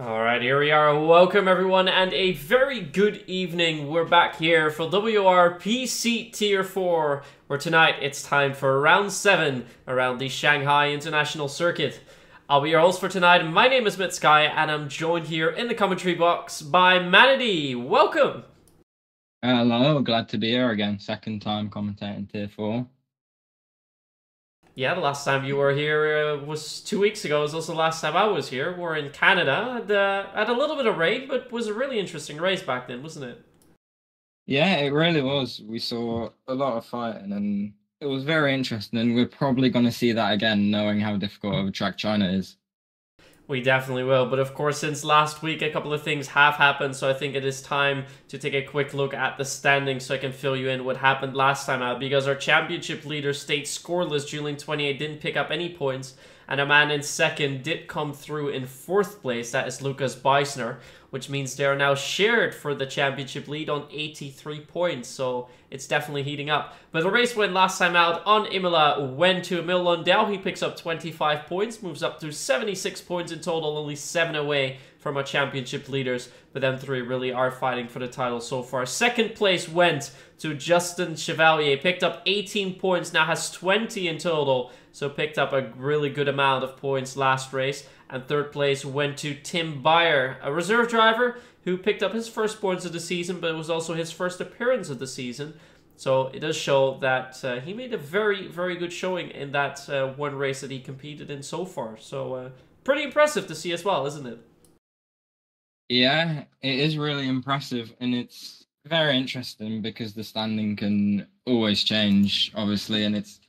Alright, here we are. Welcome everyone and a very good evening. We're back here for WRPC Tier 4, where tonight it's time for Round 7 around the Shanghai International Circuit. I'll be your host for tonight. My name is Mitsky and I'm joined here in the commentary box by Manatee. Welcome! Hello, glad to be here again. Second time commentating Tier 4. Yeah, the last time you were here was 2 weeks ago. It was also the last time I was here. We're in Canada. Had a little bit of rain, but was a really interesting race back then, wasn't it? Yeah, it really was. We saw a lot of fighting, and it was very interesting. And we're probably going to see that again, knowing how difficult of a track China is. We definitely will. But of course, since last week, a couple of things have happened. So I think it is time to take a quick look at the standings so I can fill you in what happened last time out. Because our championship leader stayed scoreless. Julian28 didn't pick up any points. And a man in second did come through in fourth place. That is Lucas Beisner, which means they are now shared for the championship lead on 83 points. So it's definitely heating up. But the race win last time out on Imola went to Emil Lundell. He picks up 25 points, moves up to 76 points in total, only 7 away from our championship leaders. But them three really are fighting for the title so far. Second place went to Justin Chevalier. Picked up 18 points, now has 20 in total. So picked up a really good amount of points last race. And third place went to Tim Beyer, a reserve driver who picked up his first points of the season, but it was also his first appearance of the season. So it does show that he made a very, very good showing in that one race that he competed in so far. So pretty impressive to see as well, isn't it? Yeah, it is really impressive, and it's very interesting because the standing can always change, obviously, and it's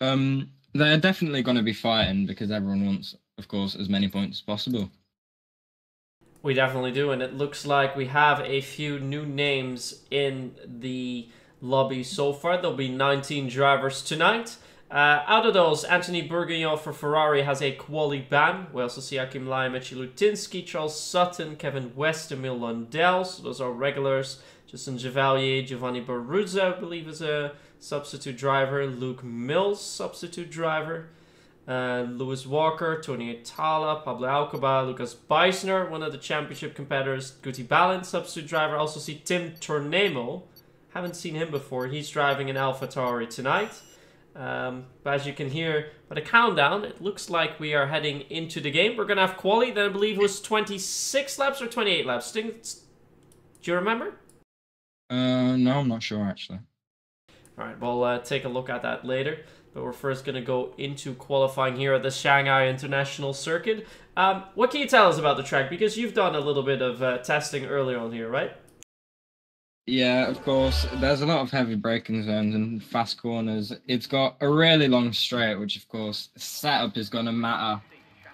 they're definitely going to be fighting because everyone wants, of course, as many points as possible. We definitely do, and it looks like we have a few new names in the lobby so far. There'll be 19 drivers tonight. Out of those, Anthony Bourguignon for Ferrari has a quali ban. We also see Hakim Lai, Maciej Lutinski, Charles Sutton, Kevin West, Emil Lundell. So those are regulars. Justin Chevalier, Giovanni Baruzzo, I believe, is a substitute driver. Luke Mills, substitute driver. Lewis Walker, Tony Itala, Pablo Alcoba, Lucas Beisner, one of the championship competitors. Guti Balin, substitute driver. Also see Tim Tornemo. Haven't seen him before. He's driving an AlphaTauri tonight. But as you can hear by the countdown, it looks like we are heading into the game. We're going to have quali that I believe was 26 laps or 28 laps. Do you remember? No, I'm not sure actually. Alright, we'll take a look at that later. But we're first going to go into qualifying here at the Shanghai International Circuit. What can you tell us about the track? Because you've done a little bit of testing earlier on here, right? Yeah, of course. There's a lot of heavy braking zones and fast corners. It's got a really long straight, which, of course, setup is going to matter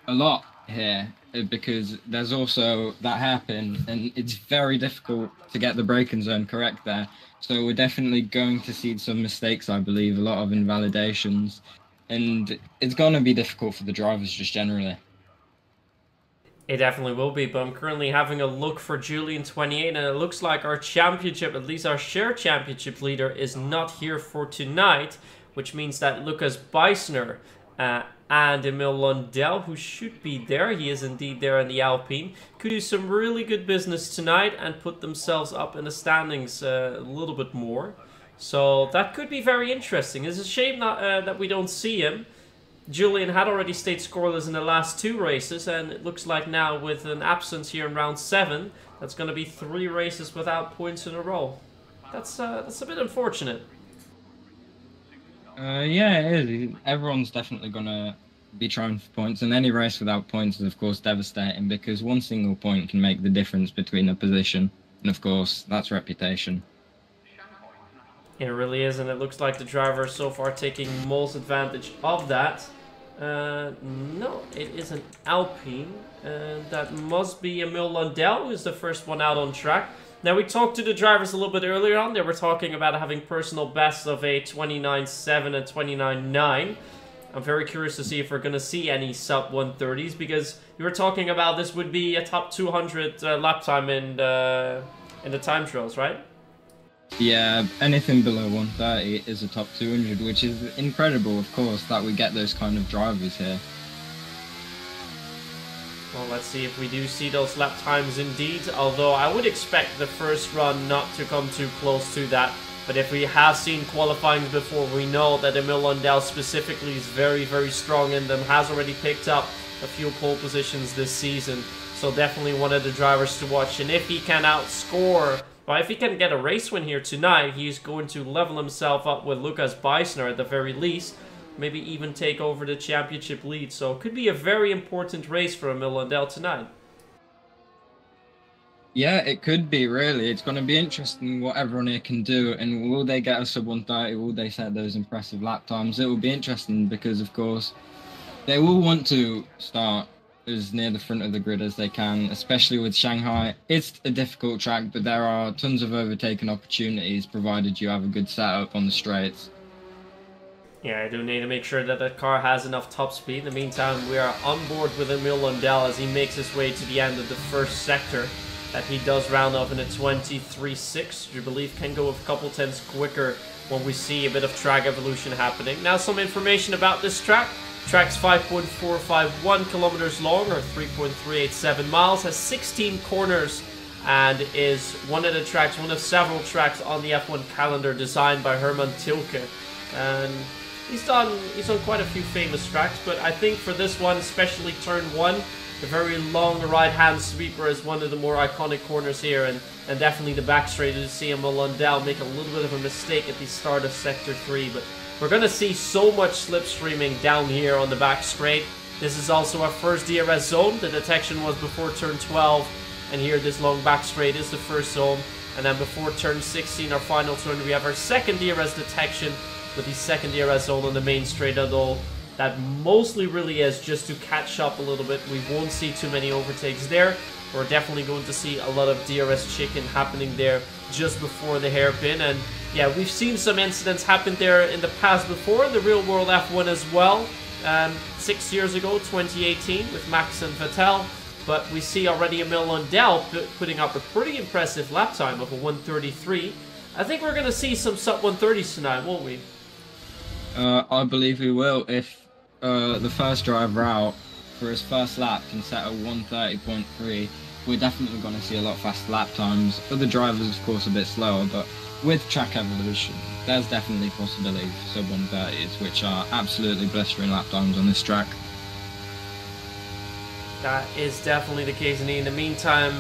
a lot here because there's also that hairpin, and it's very difficult to get the braking zone correct there. So we're definitely going to see some mistakes, I believe, a lot of invalidations, and it's going to be difficult for the drivers just generally. It definitely will be, but I'm currently having a look for Julian28, and it looks like our championship, at least our shared championship leader, is not here for tonight, which means that Lucas Beisner and Emil Lundell, who should be there, he is indeed there in the Alpine, could do some really good business tonight and put themselves up in the standings a little bit more. So that could be very interesting. It's a shame that we don't see him. Julian had already stayed scoreless in the last two races, and it looks like now with an absence here in round 7, that's going to be 3 races without points in a row. That's a bit unfortunate. Yeah, it is. Everyone's definitely going to be trying for points, and any race without points is of course devastating because one single point can make the difference between a position and of course that's reputation. It really is, and it looks like the driver so far taking most advantage of that. No, it is an Alpine. That must be Emil Lundell, who's the first one out on track. Now, we talked to the drivers a little bit earlier on. They were talking about having personal bests of a 29.7 and 29.9. I'm very curious to see if we're going to see any sub-130s, because you were talking about this would be a top 200 lap time in the time trials, right? Yeah, anything below 130 is a top 200, which is incredible, of course, that we get those kind of drivers here. Well, let's see if we do see those lap times indeed, although I would expect the first run not to come too close to that. But if we have seen qualifying before, we know that Emil Lundell specifically is very, very strong in them, has already picked up a few pole positions this season. So definitely one of the drivers to watch. And if he can outscore, well, if he can get a race win here tonight, he's going to level himself up with Lucas Beisner at the very least. Maybe even take over the championship lead. So it could be a very important race for Emil Lundell tonight. Yeah, it could be, really. It's going to be interesting what everyone here can do. And will they get a sub-130? Will they set those impressive lap times? It will be interesting because, of course, they will want to start as near the front of the grid as they can, especially with Shanghai. It's a difficult track, but there are tons of overtaking opportunities, provided you have a good setup on the straights. Yeah, I do need to make sure that the car has enough top speed. In the meantime, we are on board with Emil Lundell as he makes his way to the end of the first sector. That he does round off in a 23.6, you believe can go a couple tenths quicker when we see a bit of track evolution happening. Now some information about this track. Track's 5.451 kilometers long, or 3.387 miles, has 16 corners, and is one of the tracks, one of several tracks on the F1 calendar designed by Herman Tilke. And he's done quite a few famous tracks, but I think for this one, especially turn one, the very long right-hand sweeper is one of the more iconic corners here, and definitely the back straight to see Emil Lundell make a little bit of a mistake at the start of Sector 3, but we're going to see so much slipstreaming down here on the back straight. This is also our first DRS zone. The detection was before turn 12, and here this long back straight is the first zone, and then before turn 16, our final turn, we have our second DRS detection with the second DRS zone on the main straight at all. That mostly really is just to catch up a little bit. We won't see too many overtakes there. We're definitely going to see a lot of DRS chicken happening there just before the hairpin. And yeah, we've seen some incidents happen there in the past before, the real world F1 as well. 6 years ago, 2018, with Max and Vettel. But we see already Emil Lundell putting up a pretty impressive lap time of a 1:33. I think we're going to see some sub-130s tonight, won't we? I believe we will if the first driver out for his first lap can set a 1:30.3. We're definitely going to see a lot faster lap times. Other drivers, of course, a bit slower, but with track evolution, there's definitely possibility for sub-130s, which are absolutely blistering lap times on this track. That is definitely the case, and in the meantime,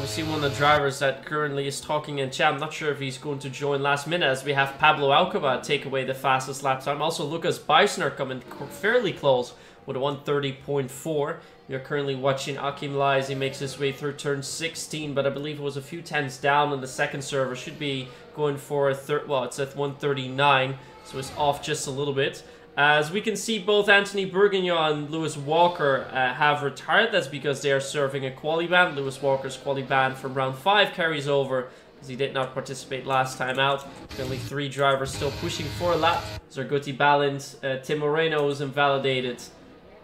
we see one of the drivers that currently is talking in chat. I'm not sure if he's going to join last minute, as we have Pablo Alcoba take away the fastest lap time. Also, Lucas Beisner coming fairly close with a 1:30.4. You're currently watching Hakim Lai as he makes his way through turn 16, but I believe it was a few tenths down on the second server. Should be going for a third. Well, it's at 1:39, so it's off just a little bit. As we can see, both Anthony Bourguignon and Lewis Walker have retired. That's because they are serving a quali ban. Lewis Walker's quali ban from round 5 carries over because he did not participate last time out. Only 3 drivers still pushing for a lap. So Guti Balin, Tim Moreno is invalidated.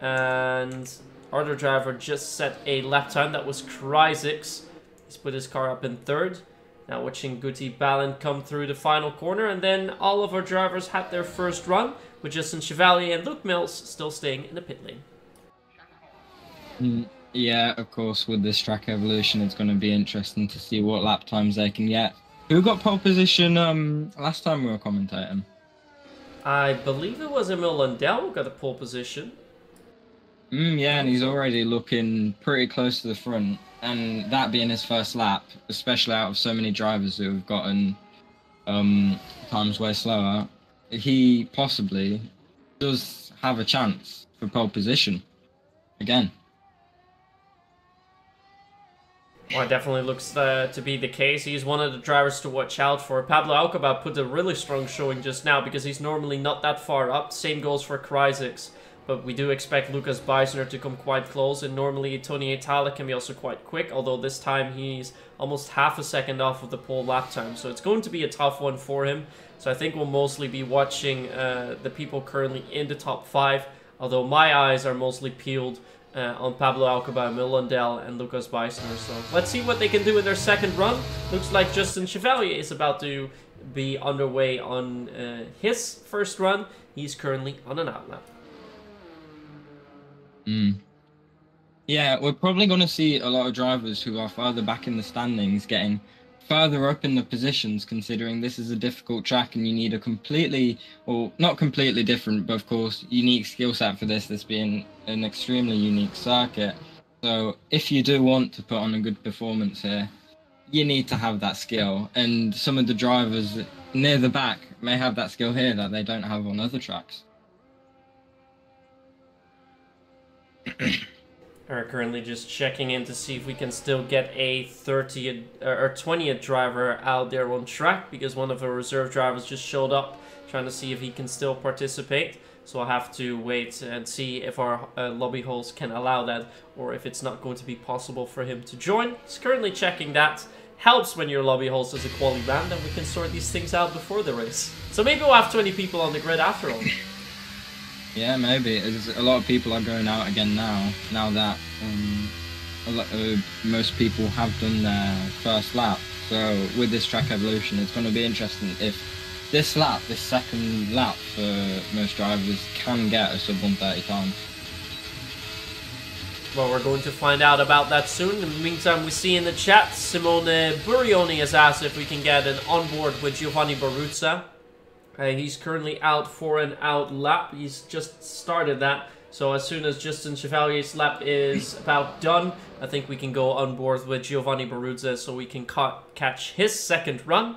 And other driver just set a lap time. That was Kryzix. He's put his car up in third. Now watching Guti Balin come through the final corner, and then all of our drivers had their first run, with Justin Chevalier and Luke Mills still staying in the pit lane. Yeah, of course, with this track evolution, it's going to be interesting to see what lap times they can get. Who got pole position last time we were commentating? I believe it was Emil Lundell who got a pole position. Yeah, and he's already looking pretty close to the front. And that being his first lap, especially out of so many drivers who have gotten times way slower, he possibly does have a chance for pole position again. Well, it definitely looks to be the case. He's one of the drivers to watch out for. Pablo Alcoba put a really strong showing just now because he's normally not that far up. Same goes for Kryzix. But we do expect Lucas Beisner to come quite close, and normally Tony Itala can be also quite quick, although this time he's almost half a second off of the pole lap time. So it's going to be a tough one for him. So I think we'll mostly be watching the people currently in the top 5, although my eyes are mostly peeled on Pablo Alcoba, Emil Lundell, and Lucas Beisner. So let's see what they can do in their second run. Looks like Justin Chevalier is about to be underway on his first run. He's currently on an outlap. Yeah, we're probably going to see a lot of drivers who are further back in the standings getting further up in the positions, considering this is a difficult track and you need a completely, or not completely different, but of course, unique skill set for this, this being an extremely unique circuit. So if you do want to put on a good performance here, you need to have that skill. And some of the drivers near the back may have that skill here that they don't have on other tracks. We're currently just checking in to see if we can still get a 30th or 20th driver out there on track, because one of the reserve drivers just showed up trying to see if he can still participate. So I'll have to wait and see if our lobby halls can allow that, or if it's not going to be possible for him to join. He's currently checking that. Helps when your lobby halls is a quality band, and we can sort these things out before the race. So maybe we'll have 20 people on the grid after all. Yeah, maybe. A lot of people are going out again now, that most people have done their first lap. So with this track evolution, it's going to be interesting if this lap, this second lap for most drivers, can get a sub-130 time. Well, we're going to find out about that soon. In the meantime, we see in the chat, Simone Burioni has asked if we can get an onboard with Giovanni Baruzzo. He's currently out for an out lap. He's just started that. So as soon as Justin Chevalier's lap is about done, I think we can go on board with Giovanni Baruzzo so we can catch his second run.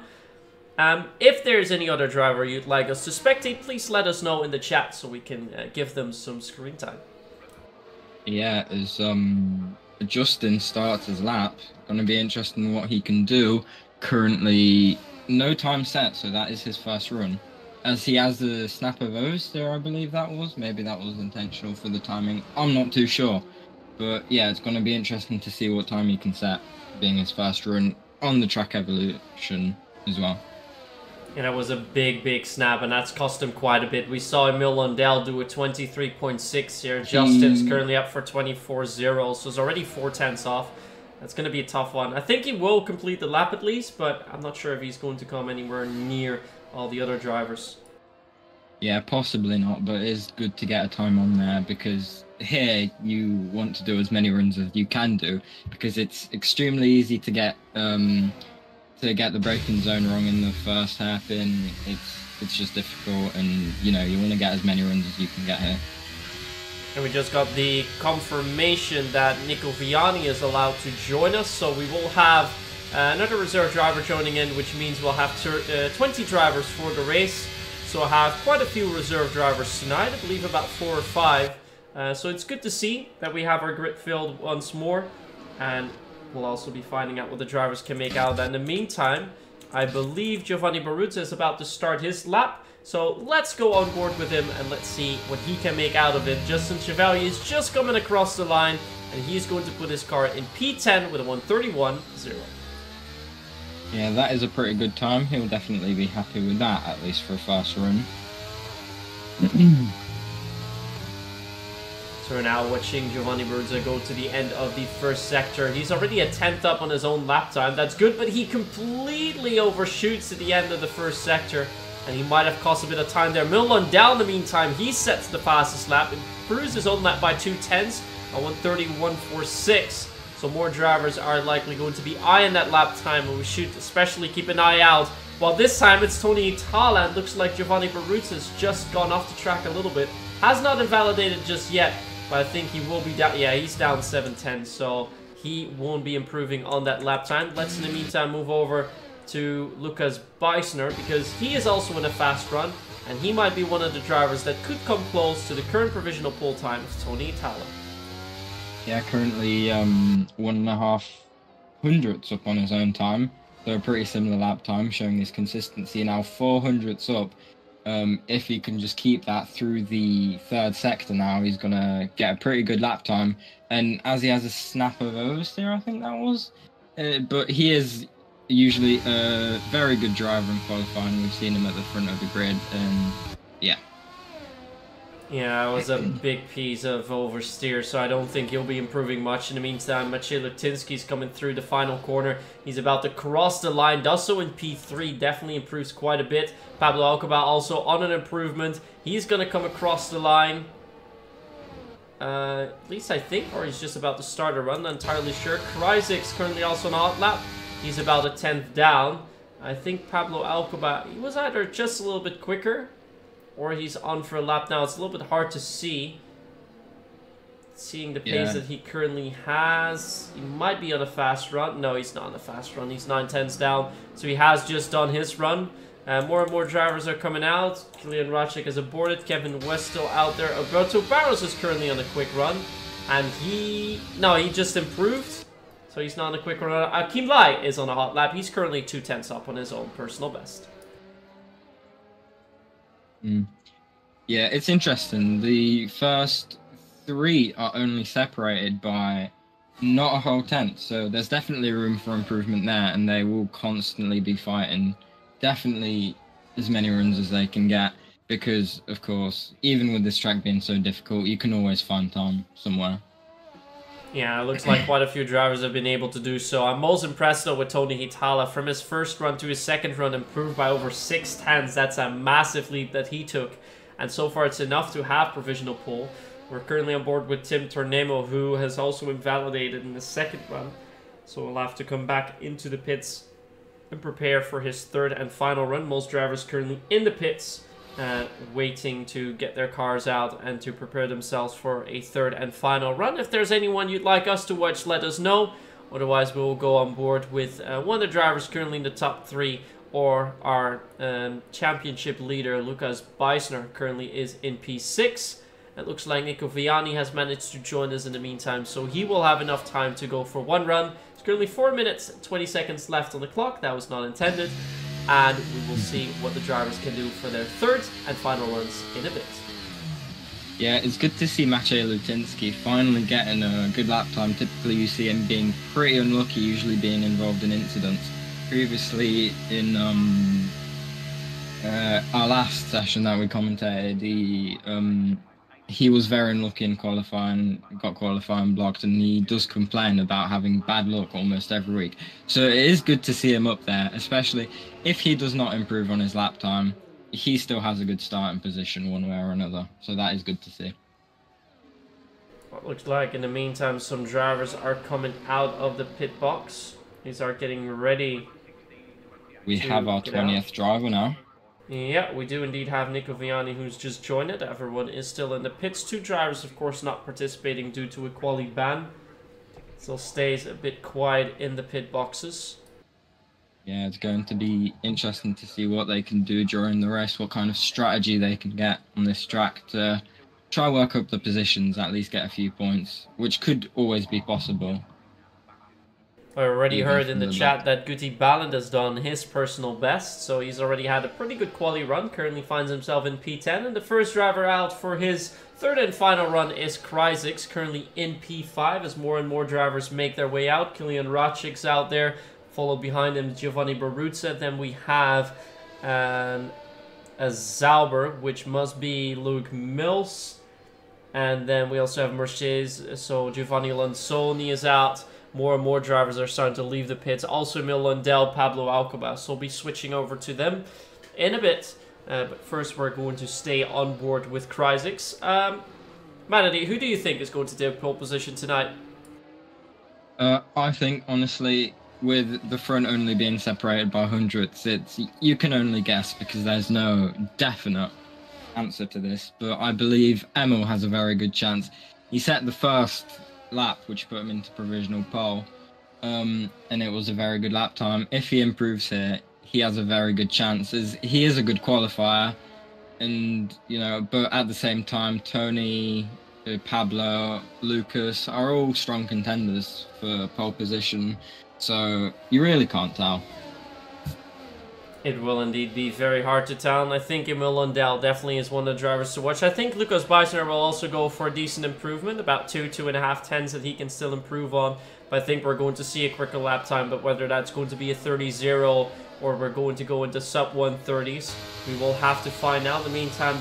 If there's any other driver you'd like us to spectate, please let us know in the chat so we can give them some screen time. Yeah, as Justin starts his lap, going to be interesting what he can do. Currently, no time set, so that is his first run. As he has the snap of Oster, I believe that was. Maybe that was intentional for the timing. I'm not too sure. But yeah, it's going to be interesting to see what time he can set, being his first run on the track evolution as well. And it was a big, big snap, and that's cost him quite a bit. We saw Emil Lundell do a 23.6 here. Justin's currently up for 24.0, so it's already 4 tenths off. That's going to be a tough one. I think he will complete the lap at least, but I'm not sure if he's going to come anywhere near all the other drivers. Yeah, possibly not, but it is good to get a time on there, because here you want to do as many runs as you can do, because it's extremely easy to get the braking zone wrong in the first hairpin. It's just difficult, and you know, you want to get as many runs as you can get here. And we just got the confirmation that Nico Vianney is allowed to join us, so we will have another reserve driver joining in, which means we'll have 20 drivers for the race. So I have quite a few reserve drivers tonight, I believe about 4 or 5. So it's good to see that we have our grid filled once more, and we'll also be finding out what the drivers can make out of that. In the meantime, I believe Giovanni Baruzzo is about to start his lap. So let's go on board with him and let's see what he can make out of it. Justin Chevalier is just coming across the line, and he's going to put his car in P10 with a 131.0. Yeah, that is a pretty good time. He'll definitely be happy with that, at least for a fast run. So we're now watching Giovanni Baruzzo go to the end of the first sector. He's already a 10th up on his own lap time. That's good, but he completely overshoots at the end of the first sector, and he might have cost a bit of time there. Milon down in the meantime, he sets the fastest lap and improves his own lap by 2 tenths on 131.46. So more drivers are likely going to be eyeing that lap time, and we should especially keep an eye out. Well, this time it's Tony Itala. It looks like Giovanni Baruzzo's just gone off the track a little bit. Has not invalidated just yet, but I think he will be down. Yeah, he's down 7 tenths, so he won't be improving on that lap time. Let's in the meantime move over to Lucas Beisner, because he is also in a fast run, and he might be one of the drivers that could come close to the current provisional pole time of Tony Itala. Yeah, currently 1.5 hundredths up on his own time. So a pretty similar lap time, showing his consistency. Now 4 hundredths up. If he can just keep that through the third sector now, he's going to get a pretty good lap time. And as he has a snap of oversteer, I think that was. But he is usually a very good driver in qualifying. We've seen him at the front of the grid. And yeah. Yeah, it was a big piece of oversteer, so I don't think he'll be improving much. In the meantime, Maciej Lutinski's coming through the final corner. He's about to cross the line, does so in P3, definitely improves quite a bit. Pablo Alcoba also on an improvement. He's going to come across the line. At least I think, or he's just about to start a run, not entirely sure. Kryzix currently also on a hot lap. He's about a 10th down. I think Pablo Alcoba, he was either just a little bit quicker, or he's on for a lap now. It's a little bit hard to see. Seeing the pace that he currently has, he might be on a fast run. No, he's not on a fast run. He's 9/10 down, so he has just done his run. More and more drivers are coming out. Kilian Rachik has aborted. Kevin West still out there. Alberto Barros is currently on a quick run. And he just improved. So he's not on a quick run. Hakim Lai is on a hot lap. He's currently 2/10 up on his own personal best. Mm. Yeah, it's interesting. The first three are only separated by not a whole tenth. So there's definitely room for improvement there. And they will constantly be fighting definitely as many runs as they can get, because of course, even with this track being so difficult, you can always find time somewhere. Yeah, it looks like quite a few drivers have been able to do so. I'm most impressed though with Tony Itala. From his first run to his second run, improved by over 6/10. That's a massive leap that he took, and so far it's enough to have provisional pole. We're currently on board with Tim Tornemo, who has also invalidated in the second run, so we'll have to come back into the pits and prepare for his third and final run. Most drivers currently in the pits, waiting to get their cars out and to prepare themselves for a third and final run. If there's anyone you'd like us to watch, let us know. Otherwise, we will go on board with one of the drivers currently in the top three, or our championship leader, Lucas Beisner, currently is in P6. It looks like Nico Vianney has managed to join us in the meantime, so he will have enough time to go for one run. It's currently 4 minutes, 20 seconds left on the clock. That was not intended. And we will see what the drivers can do for their third and final runs in a bit. Yeah, it's good to see Maciej Lutinski finally getting a good lap time. Typically, you see him being pretty unlucky, usually being involved in incidents. Previously, in our last session that we commentated, he was very unlucky in qualifying, got qualifying blocked, and he does complain about having bad luck almost every week. So it is good to see him up there, especially if he does not improve on his lap time. He still has a good starting position one way or another, so that is good to see. What looks like in the meantime some drivers are coming out of the pit box. These are getting ready. We have our 20th driver now. Yeah, we do indeed have Nico Vianney, who's just joined it. Everyone is still in the pits. Two drivers, of course, not participating due to a quali ban. Still stays a bit quiet in the pit boxes. Yeah, it's going to be interesting to see what they can do during the race, what kind of strategy they can get on this track to try work up the positions, at least get a few points, which could always be possible. I already heard in the chat that Guti Balin has done his personal best, so he's already had a pretty good quali run, currently finds himself in P10, and the first driver out for his third and final run is Kryzix, currently in P5, as more and more drivers make their way out. Kilian Rachik's out there, followed behind him Giovanni Baruzzo, then we have a Zauber, which must be Luke Mills, and then we also have Mercedes, so Giovanni Lanzoni is out. More and more drivers are starting to leave the pits. Also, Emil Lundell, Pablo Alcoba. So we'll be switching over to them in a bit. But first, we're going to stay on board with Kryzix. Manatee, who do you think is going to take pole position tonight? I think, honestly, with the front only being separated by hundredths, you can only guess because there's no definite answer to this. But I believe Emil has a very good chance. He set the first lap, which put him into provisional pole, and it was a very good lap time. If he improves here, he has a very good chance, as he is a good qualifier, and but at the same time, Tony, Pablo, Lucas are all strong contenders for pole position, so you really can't tell. It will indeed be very hard to tell, and I think Emil Lundell definitely is one of the drivers to watch. I think Lucas Beisner will also go for a decent improvement, about 2.5 tenths that he can still improve on, but I think we're going to see a quicker lap time, but whether that's going to be a 30.0 or we're going to go into sub-130s, we will have to find out. In the meantime,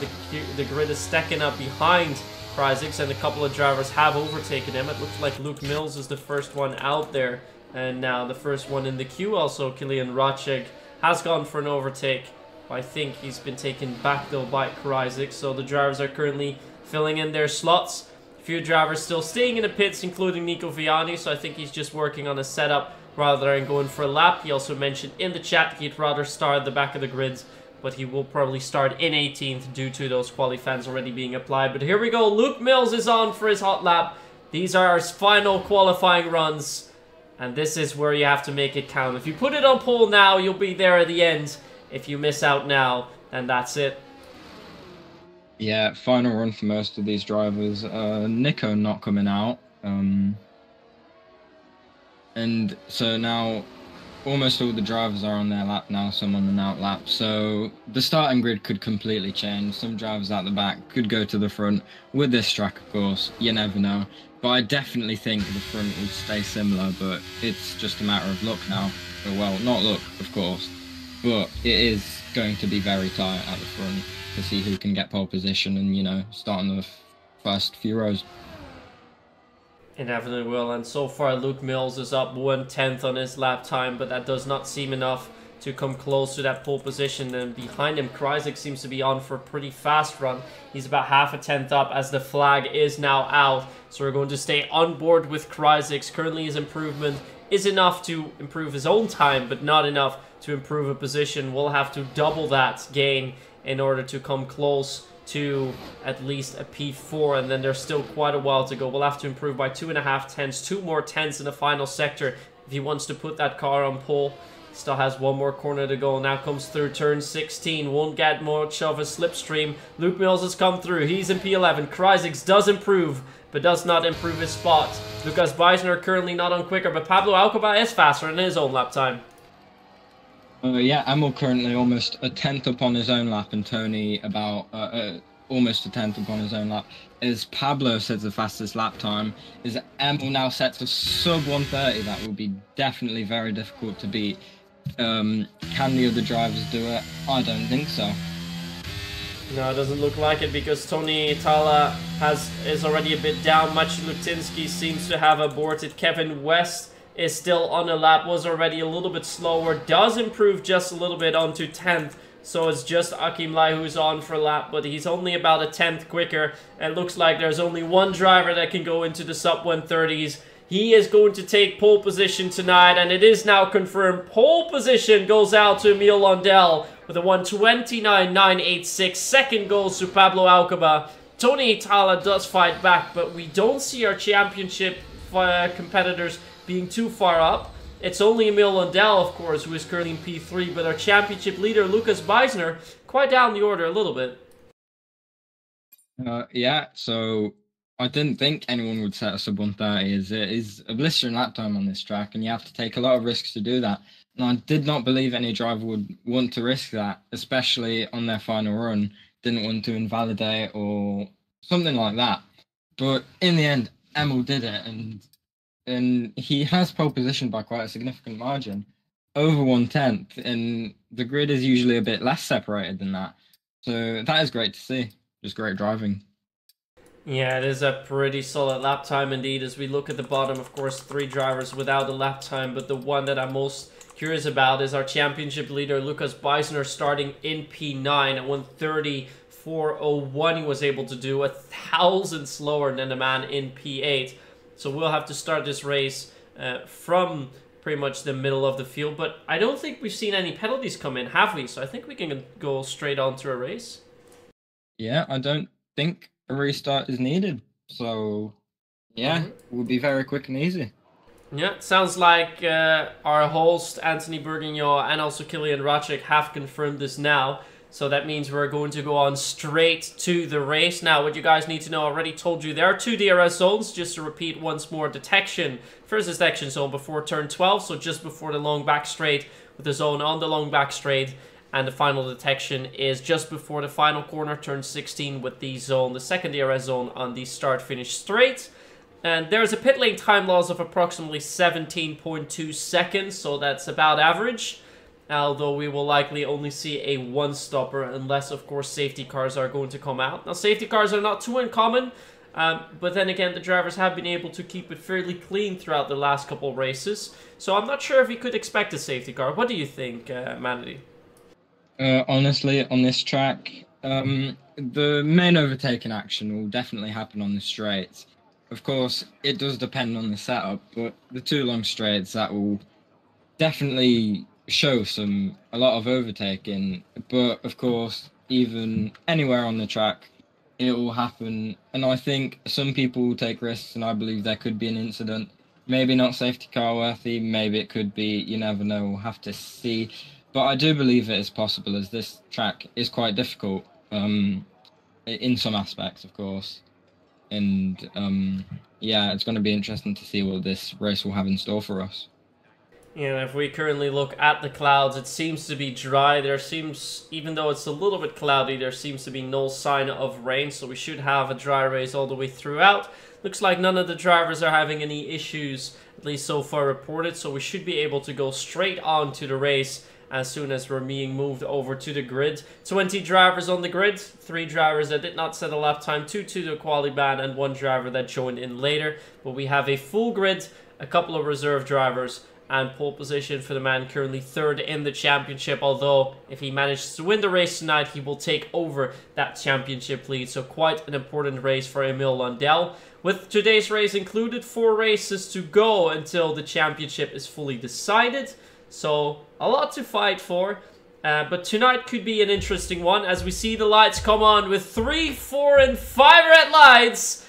the grid is stacking up behind Kryzix, and a couple of drivers have overtaken him. It looks like Luke Mills is the first one out there, and now the first one in the queue also, Kilian Rachik, has gone for an overtake. I think he's been taken back though by Kryzix, so the drivers are currently filling in their slots. few drivers still staying in the pits, including Nico Vianney, so I think he's just working on a setup rather than going for a lap. He also mentioned in the chat he'd rather start at the back of the grids, but he will probably start in 18th due to those quali fans already being applied. But here we go, Luke Mills is on for his hot lap. These are his final qualifying runs, and this is where you have to make it count. If you put it on pole now, you'll be there at the end. If you miss out now, then that's it. Yeah, final run for most of these drivers. Nico not coming out. And so now almost all the drivers are on their lap now, some on an out lap. So the starting grid could completely change. Some drivers out the back could go to the front. With this track, of course, you never know. But I definitely think the front will stay similar, but it's just a matter of luck now. Well, not luck, of course, but it is going to be very tight at the front to see who can get pole position and, you know, start on the first few rows. Inevitably will, and so far Luke Mills is up 1/10 on his lap time, but that does not seem enough to come close to that pole position. And behind him, Kryzix seems to be on for a pretty fast run. He's about 1/2 up as the flag is now out. So we're going to stay on board with Kryzix. Currently his improvement is enough to improve his own time, but not enough to improve a position. We'll have to double that gain in order to come close to at least a P4, and then there's still quite a while to go. We'll have to improve by 2.5 tenths, 2 more tenths in the final sector if he wants to put that car on pole. Still has 1 more corner to go. Now comes through turn 16. Won't get much of a slipstream. Luke Mills has come through. He's in P11. Kryzix does improve, but does not improve his spot. Lucas Beisner currently not on quicker, but Pablo Alcoba is faster in his own lap time. Yeah, Emil currently almost 1/10 up on his own lap, and Tony about almost 1/10 up on his own lap. As Pablo says, the fastest lap time is Emil now set to sub 130. That will be definitely very difficult to beat. Can the other drivers do it? I don't think so. No, it doesn't look like it, because Tony Itala is already a bit down. Maciej Lutinski seems to have aborted. Kevin West is still on a lap, was already a little bit slower, does improve just a little bit onto 10th, so it's just Hakim Lai who's on for a lap, but he's only about 1/10 quicker, and looks like there's only one driver that can go into the sub 130s. He is going to take pole position tonight, and it is now confirmed. Pole position goes out to Emil Lundell with a 1:29.986. Second goes to Pablo Alcoba. Tony Itala does fight back, but we don't see our championship competitors being too far up. It's only Emil Lundell, of course, who is currently in P3, but our championship leader, Lucas Beisner, quite down the order a little bit. Yeah, so I didn't think anyone would set a sub 130, as it is a blistering lap time on this track, and you have to take a lot of risks to do that. And I did not believe any driver would want to risk that, especially on their final run. Didn't want to invalidate or something like that. But in the end, Emil did it, and he has pole position by quite a significant margin, over 1/10, and the grid is usually a bit less separated than that. So that is great to see. Just great driving. Yeah, it is a pretty solid lap time indeed. As we look at the bottom, of course, 3 drivers without a lap time, but the one that I'm most curious about is our championship leader, Lucas Beisner, starting in P9 at 1:30.401. He was able to do 1,000 slower than the man in P8. So we'll have to start this race from pretty much the middle of the field. But I don't think we've seen any penalties come in, have we? So I think we can go straight on to a race. Yeah, I don't think a restart is needed. So, yeah, We'll be very quick and easy. Yeah, sounds like our host, Anthony Bourguignon, and also Kilian Rachik have confirmed this now. So that means we're going to go on straight to the race. Now, what you guys need to know, I already told you, there are 2 DRS zones. Just to repeat once more, detection. First detection zone before turn 12, so just before the long back straight, with the zone on the long back straight. And the final detection is just before the final corner, turn 16, with the zone, the second DRS zone on the start-finish straight. And there's a pit lane time loss of approximately 17.2 seconds, so that's about average. Although we will likely only see a one-stopper unless, of course, safety cars are going to come out. Now, safety cars are not too uncommon, but then again, the drivers have been able to keep it fairly clean throughout the last couple of races. So I'm not sure if we could expect a safety car. What do you think, Manatee? Honestly, on this track, the main overtaking action will definitely happen on the straights. Of course, it does depend on the setup, but the two long straights, that will definitely show a lot of overtaking. But of course, even anywhere on the track, it will happen. And I think some people will take risks, and I believe there could be an incident. Maybe not safety car worthy, maybe it could be, you never know, we'll have to see. But I do believe it is possible, as this track is quite difficult in some aspects, of course. And yeah, it's going to be interesting to see what this race will have in store for us. Yeah, if we currently look at the clouds, it seems to be dry. There seems, even though it's a little bit cloudy, there seems to be no sign of rain, so we should have a dry race all the way throughout. Looks like none of the drivers are having any issues, at least so far reported, so we should be able to go straight on to the race as soon as we're being moved over to the grid. 20 drivers on the grid, 3 drivers that did not set a lap time, 2 to the quali ban, and 1 driver that joined in later. But we have a full grid, a couple of reserve drivers, and pole position for the man currently third in the championship. Although, if he manages to win the race tonight, he will take over that championship lead. So quite an important race for Emil Lundell. With today's race included, 4 races to go until the championship is fully decided. So, a lot to fight for. But tonight could be an interesting one, as we see the lights come on with 3, 4, and 5 red lights.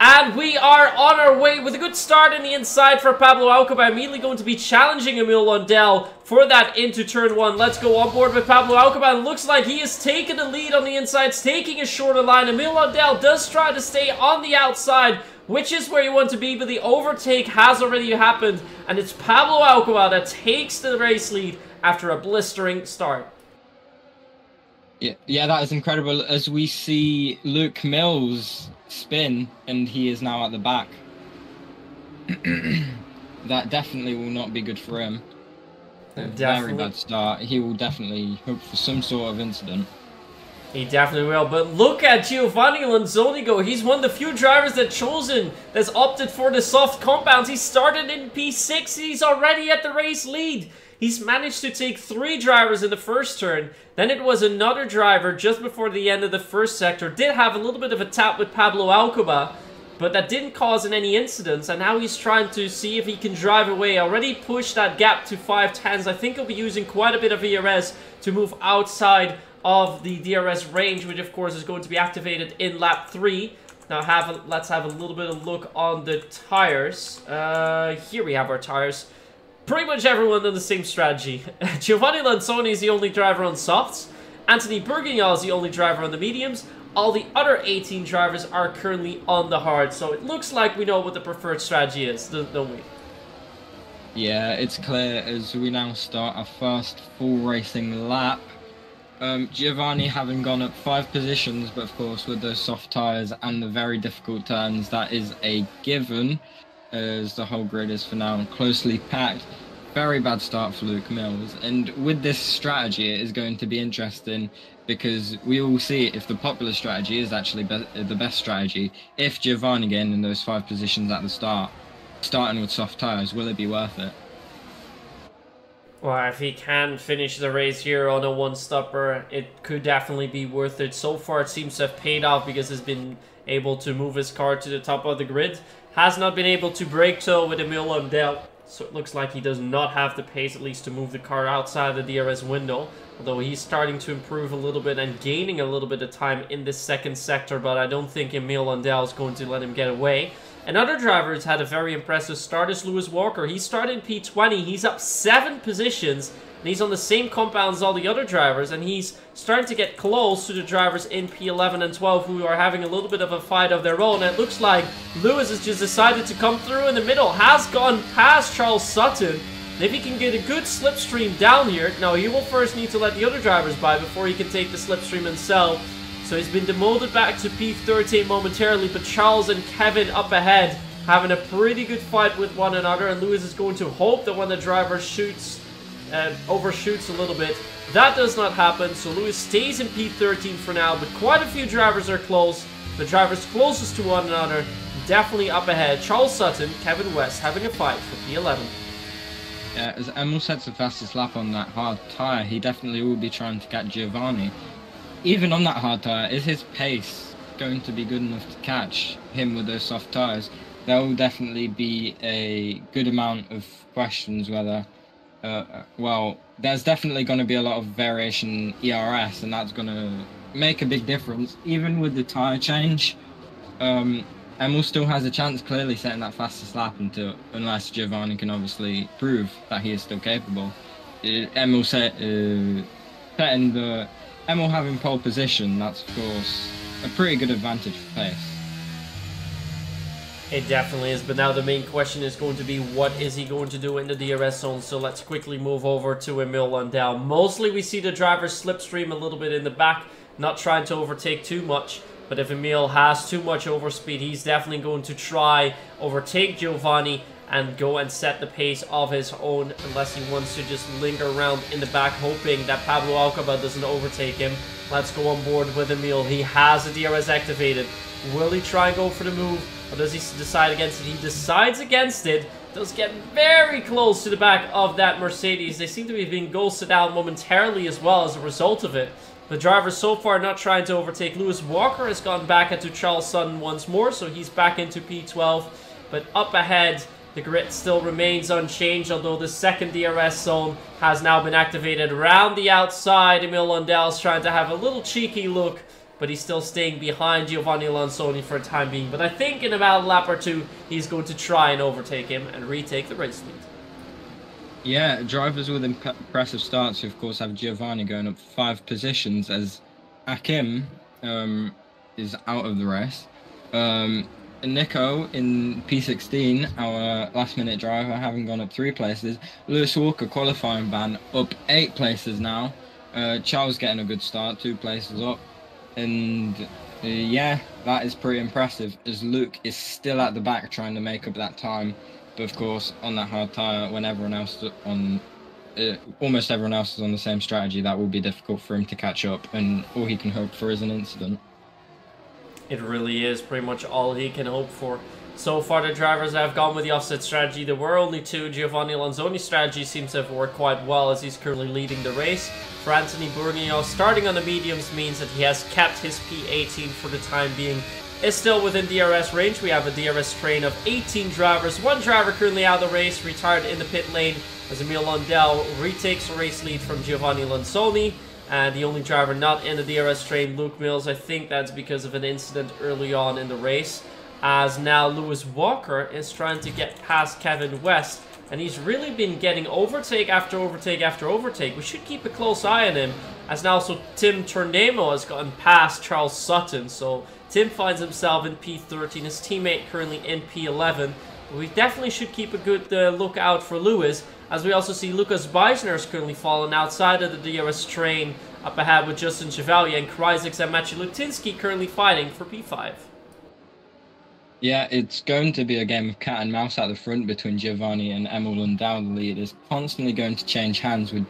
And we are on our way with a good start in the inside for Pablo Alcoba. Immediately going to be challenging Emil Lundell for that into turn one. Let's go on board with Pablo Alcoba. And looks like he is taking the lead on the inside, taking a shorter line. Emil Lundell does try to stay on the outside, which is where you want to be, but the overtake has already happened. And it's Pablo Alcoba that takes the race lead after a blistering start. Yeah, that is incredible, as we see Luke Mills spin, and he is now at the back. That definitely will not be good for him. Very bad start. He will definitely hope for some sort of incident. He definitely will, but look at Giovanni Lanzoni go. He's one of the few drivers that's opted for the soft compounds. He started in P6, and he's already at the race lead. He's managed to take 3 drivers in the first turn. Then it was another driver just before the end of the first sector. Did have a little bit of a tap with Pablo Alcoba, but that didn't cause any incidents. And now he's trying to see if he can drive away. Already pushed that gap to 5/10. I think he'll be using quite a bit of ERS to move outside of the DRS range, which of course is going to be activated in lap 3. Now let's have a little bit of look on the tires. Here we have our tires. Pretty much everyone on the same strategy. Giovanni Lanzoni is the only driver on softs. Anthony Bourguignon is the only driver on the mediums. All the other 18 drivers are currently on the hard. So it looks like we know what the preferred strategy is, don't we? Yeah, it's clear, as we now start our first full racing lap. Giovanni having gone up 5 positions, but of course with those soft tyres and the very difficult turns, that is a given, as the whole grid is for now closely packed. Very bad start for Luke Mills, and with this strategy it is going to be interesting, because we will see if the popular strategy is actually the best strategy. If Giovanni gained in those 5 positions at the start, starting with soft tyres, will it be worth it? Well, if he can finish the race here on a one-stopper, it could definitely be worth it. So far it seems to have paid off, because he's been able to move his car to the top of the grid. Has not been able to break though with Emil Lundell, so it looks like he does not have the pace, at least to move the car outside the DRS window. Although he's starting to improve a little bit and gaining a little bit of time in this second sector, but I don't think Emil Lundell is going to let him get away. Another driver who's had a very impressive start is Lewis Walker. He started in P20, he's up 7 positions, and he's on the same compound as all the other drivers, and he's starting to get close to the drivers in P11 and 12 who are having a little bit of a fight of their own. And it looks like Lewis has just decided to come through in the middle, has gone past Charles Sutton. And if he can get a good slipstream down here, now he will first need to let the other drivers by before he can take the slipstream himself. So he's been demoted back to P13 momentarily, but Charles and Kevin up ahead having a pretty good fight with one another, and Lewis is going to hope that when the driver shoots and overshoots a little bit, that does not happen. So Lewis stays in P13 for now, but quite a few drivers are close. The drivers closest to one another definitely up ahead. Charles Sutton, Kevin West having a fight for P11. Yeah, as Emil sets the fastest lap on that hard tyre, he definitely will be trying to catch Giovanni. Even on that hard tyre, is his pace going to be good enough to catch him with those soft tyres? there will definitely be a good amount of questions whether, well, there's definitely going to be a lot of variation ERS, and that's going to make a big difference, even with the tyre change. Emil still has a chance clearly setting that fastest lap, unless Giovanni can obviously prove that he is still capable. Emil having pole position, that's of course a pretty good advantage for pace. It definitely is, but now the main question is going to be, what is he going to do in the DRS zone? So let's quickly move over to Emil Lundell. Mostly we see the drivers slipstream a little bit in the back, not trying to overtake too much. But if Emil has too much overspeed, he's definitely going to try overtake Giovanni and go and set the pace of his own, unless he wants to just linger around in the back, hoping that Pablo Alcoba doesn't overtake him. Let's go on board with Emil. He has the DRS activated. Will he try and go for the move? Or does he decide against it? He decides against it. Does get very close to the back of that Mercedes. They seem to be being ghosted out momentarily as well as a result of it. The drivers so far not trying to overtake. Lewis Walker has gone back into Charles Sutton once more, so he's back into P12. But up ahead, the grid still remains unchanged, although the second DRS zone has now been activated. Around the outside, Emil Lundell's trying to have a little cheeky look, but he's still staying behind Giovanni Lanzoni for the time being. But I think in about a lap or two, he's going to try and overtake him and retake the race lead. Yeah, drivers with impressive starts, who of course have Giovanni going up 5 positions as Hakim is out of the race. Nico in P16, our last minute driver, having gone up 3 places. Lewis Walker qualifying ban up 8 places now. Charles getting a good start, 2 places up. And yeah, that is pretty impressive, as Luke is still at the back trying to make up that time, but of course on that hard tyre when everyone else on almost everyone else is on the same strategy, that will be difficult for him to catch up, and all he can hope for is an incident. It really is pretty much all he can hope for. So far the drivers have gone with the offset strategy. There were only 2. Giovanni Lanzoni's strategy seems to have worked quite well, as he's currently leading the race. For Anthony Bourguignon, starting on the mediums means that he has kept his P18 for the time being. It's still within DRS range. We have a DRS train of 18 drivers. 1 driver currently out of the race, retired in the pit lane, as Emil Lundell retakes the race lead from Giovanni Lanzoni. And the only driver not in the DRS train, Luke Mills. I think that's because of an incident early on in the race, as now Lewis Walker is trying to get past Kevin West, and he's really been getting overtake after overtake after overtake. We should keep a close eye on him, as now also Tim Tornemo has gotten past Charles Sutton, so Tim finds himself in P13, his teammate currently in P11. We definitely should keep a good lookout for Lewis, as we also see Lucas Beisner is currently fallen outside of the DRS train up ahead with Justin Chevalier, and Kryzix and Maciej Lutinski currently fighting for P5. Yeah, it's going to be a game of cat and mouse at the front between Giovanni and Emil Lundell. The lead is constantly going to change hands with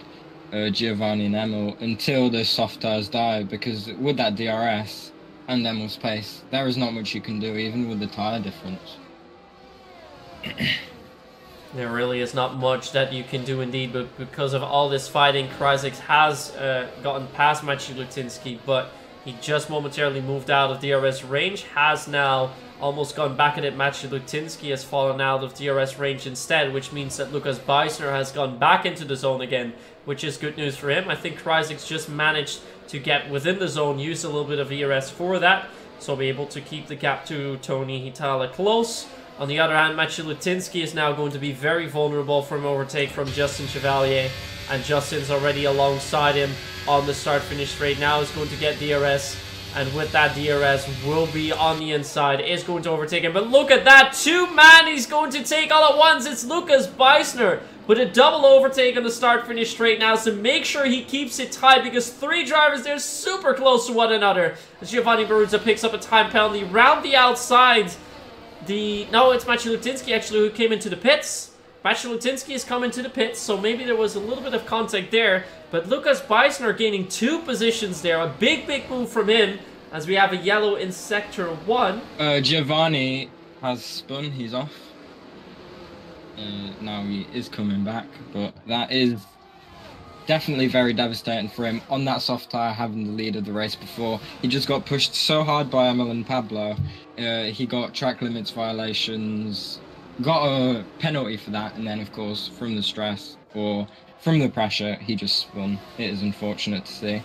Giovanni and Emil until the soft tires die, because with that DRS and Emil's pace, there is not much you can do, even with the tire difference. There really is not much that you can do indeed, but because of all this fighting, Kryzix has gotten past Maciej Lutinski, but he just momentarily moved out of DRS range, has now almost gone back at it. Maciej Lutinski has fallen out of DRS range instead, which means that Lucas Beisner has gone back into the zone again, which is good news for him. I think Kryzix just managed to get within the zone, use a little bit of ERS for that, so be able to keep the gap to Tony Itala close. On the other hand, Maciej Lutinski is now going to be very vulnerable from overtake from Justin Chevalier, and Justin's already alongside him on the start-finish straight now. He's going to get DRS, and with that DRS will be on the inside, is going to overtake him. But look at that, 2-man he's going to take all at once. It's Lucas Beisner with a double overtake on the start-finish straight now, so make sure he keeps it tight, because 3 drivers, they're super close to one another. Giovanni Baruzzo picks up a time penalty round the outside. No, it's Maciej Lutinski actually who came into the pits. Maciej Lutinski has come into the pits, so maybe there was a little bit of contact there. But Lucas Beisner gaining 2 positions there. A big, big move from him, as we have a yellow in Sector 1. Giovanni has spun. He's off. Now he is coming back, but that is definitely very devastating for him on that soft tyre, having the lead of the race before. He just got pushed so hard by Emil and Pablo. He got track limits violations, got a penalty for that, and then of course from the stress or from the pressure he just spun. It is unfortunate to see.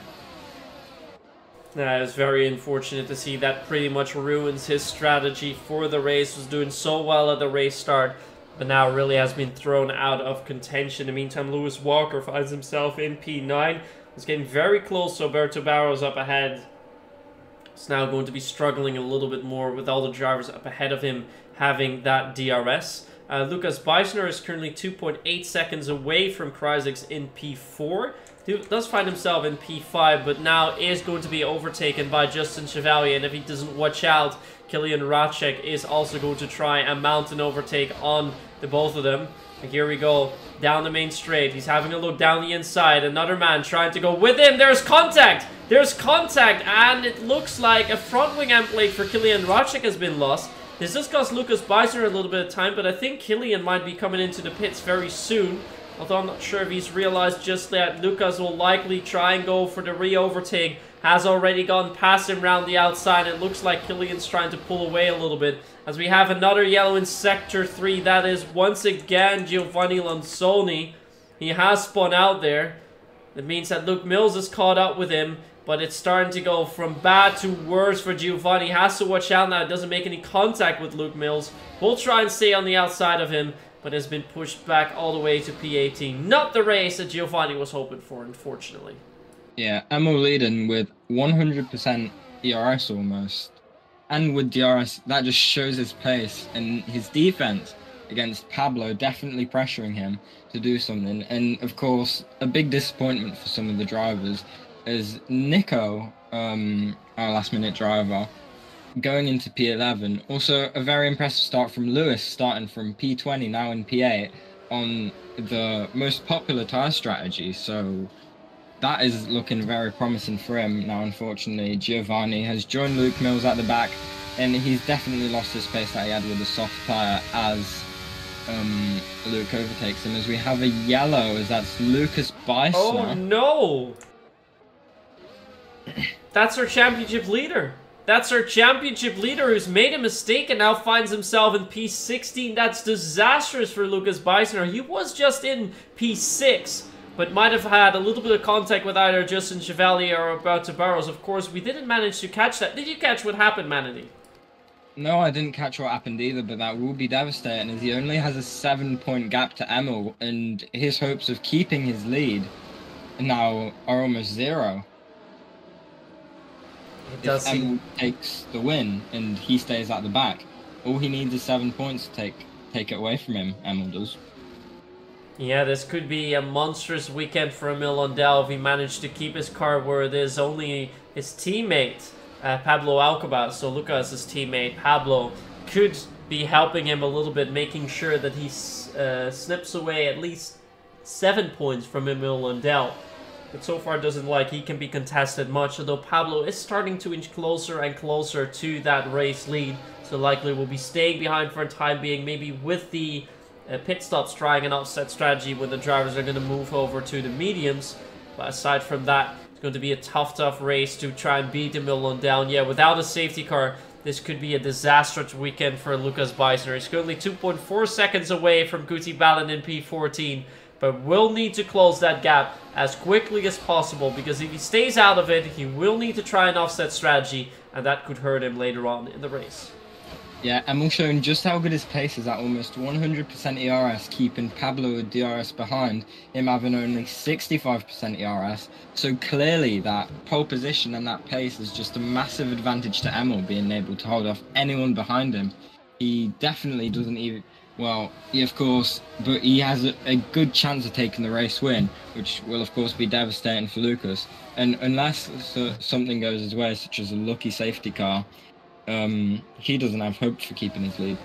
Yeah, it was very unfortunate to see. That pretty much ruins his strategy for the race. Was doing so well at the race start, but now really has been thrown out of contention. In the meantime, Lewis Walker finds himself in P9. He's getting very close to Alberto Barros up ahead. He's now going to be struggling a little bit more with all the drivers up ahead of him having that DRS. Lucas Beisner is currently 2.8 seconds away from Kryzix in P4. He does find himself in P5, but now is going to be overtaken by Justin Chevalier. And if he doesn't watch out, Kilian Rachik is also going to try and mount an overtake on the both of them. And here we go, down the main straight. He's having a look down the inside. Another man trying to go with him. There's contact! There's contact! And it looks like a front wing end plate for Kilian Rachik has been lost. This does cost Lucas Beisner a little bit of time, but I think Kilian might be coming into the pits very soon. Although I'm not sure if he's realized just that Lucas will likely try and go for the re-overtake. Has already gone past him round the outside. It looks like Kilian's trying to pull away a little bit. As we have another yellow in Sector 3. That is, once again, Giovanni Lanzoni. He has spun out there. It means that Luke Mills is caught up with him. But it's starting to go from bad to worse for Giovanni. Has to watch out now. It doesn't make any contact with Luke Mills. We'll try and stay on the outside of him, but has been pushed back all the way to P18. Not the race that Giovanni was hoping for, unfortunately. Yeah, Emil leading with 100% ERS almost. And with DRS, that just shows his pace and his defense against Pablo definitely pressuring him to do something. And of course, a big disappointment for some of the drivers is Nico, our last-minute driver, going into P11. Also, a very impressive start from Lewis, starting from P20, now in P8, on the most popular tyre strategy. So that is looking very promising for him. Now, unfortunately, Giovanni has joined Luke Mills at the back, and he's definitely lost his pace that he had with the soft tyre as Luke overtakes him. As we have a yellow, as that's Lucas Beisner. Oh, no! That's our championship leader. That's our championship leader who's made a mistake and now finds himself in P16. That's disastrous for Lucas Beisner. He was just in P6, but might have had a little bit of contact with either Justin Chevalier or Alberto Barros. Of course, we didn't manage to catch that. Did you catch what happened, Manatee? No, I didn't catch what happened either, but that will be devastating as he only has a 7-point gap to Emil, and his hopes of keeping his lead now are almost zero. If Emil takes the win and he stays at the back, all he needs is 7 points to take it away from him. Emil does. Yeah, this could be a monstrous weekend for Emil Lundell if he managed to keep his car where it is. Only his teammate, Pablo Alcoba, so Lucas's teammate, Pablo, could be helping him a little bit, making sure that he snips away at least 7 points from Emil Lundell. But so far doesn't like he can be contested much, although Pablo is starting to inch closer and closer to that race lead, so likely will be staying behind for a time being, maybe with the pit stops trying an offset strategy when the drivers are going to move over to the mediums. But aside from that, it's going to be a tough race to try and beat Emil Lundell. Yeah, without a safety car, this could be a disastrous weekend for Lucas Beisner. He's currently 2.4 seconds away from Guti Balin in P14. But will need to close that gap as quickly as possible, because if he stays out of it, he will need to try an offset strategy, and that could hurt him later on in the race. Yeah, Emil showing just how good his pace is at almost 100% ERS, keeping Pablo with DRS behind, him having only 65% ERS. So clearly that pole position and that pace is just a massive advantage to Emil, being able to hold off anyone behind him. He definitely doesn't even... Well, yeah, of course, but he has a good chance of taking the race win, which will, of course, be devastating for Lucas. And unless something goes his way, such as a lucky safety car, he doesn't have hope for keeping his lead.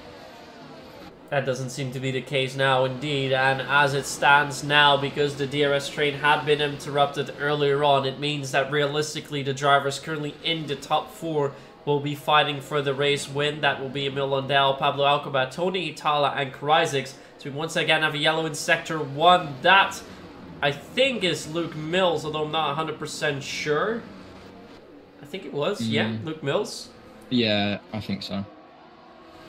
That doesn't seem to be the case now, indeed. And as it stands now, because the DRS train had been interrupted earlier on, it means that realistically the drivers currently in the top four will be fighting for the race win. That will be Emil Lundell, Pablo Alcoba, Tony Itala, and Kryzix. So we once again have a yellow in Sector 1. That I think is Luke Mills, although I'm not 100% sure. I think it was, yeah, Luke Mills. Yeah, I think so.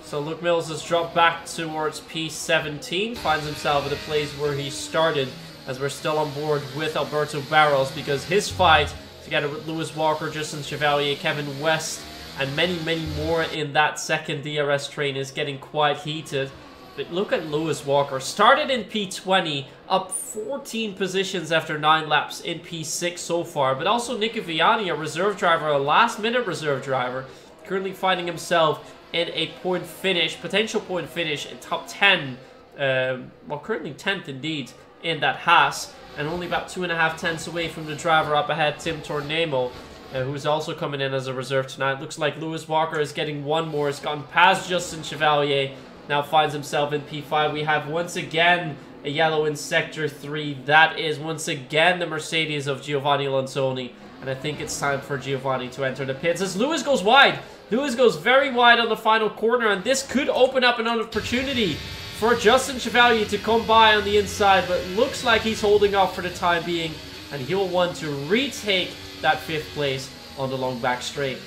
So Luke Mills has dropped back towards P17, finds himself at a place where he started, as we're still on board with Alberto Barros, because his fight, together with Lewis Walker, Justin Chevalier, Kevin West, and many, many more in that second DRS train, is getting quite heated. But look at Lewis Walker, started in P20, up 14 positions after 9 laps in P6 so far. But also Nico Vianney, a reserve driver, a last-minute reserve driver, currently finding himself in a point finish, potential point finish in top 10, well, currently 10th indeed, in that Haas, and only about 2.5 tenths away from the driver up ahead, Tim Tornemo, who's also coming in as a reserve tonight. Looks like Lewis Walker is getting one more, has gotten past Justin Chevalier, now finds himself in P5. We have once again a yellow in Sector 3. That is once again the Mercedes of Giovanni Lanzoni, and I think it's time for Giovanni to enter the pits as Lewis goes wide. Lewis goes very wide on the final corner, and this could open up an opportunity for Justin Chevalier to come by on the inside, but looks like he's holding off for the time being, and he'll want to retake that 5th place on the long back straight.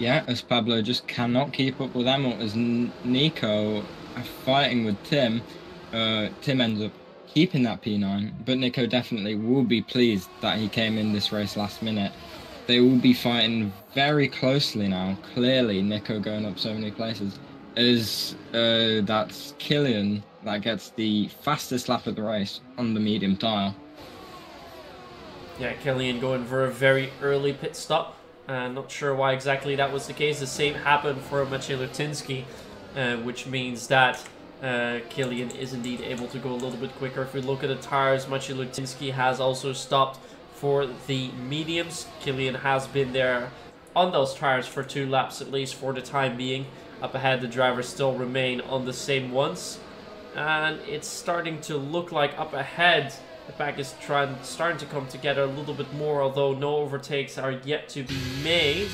Yeah, as Pablo just cannot keep up with Emil, as Nico fighting with Tim. Tim ends up keeping that P9, but Nico definitely will be pleased that he came in this race last minute. They will be fighting very closely now, clearly Nico going up so many places, as that's Kilian that gets the fastest lap of the race on the medium tire. Yeah, Kilian going for a very early pit stop. Not sure why exactly that was the case. The same happened for Maciej Lutinski, which means that Kilian is indeed able to go a little bit quicker. If we look at the tires, Maciej Lutinski has also stopped for the mediums. Kilian has been there on those tires for 2 laps at least for the time being. Up ahead, the drivers still remain on the same ones. And it's starting to look like up ahead, the pack is starting to come together a little bit more, although no overtakes are yet to be made.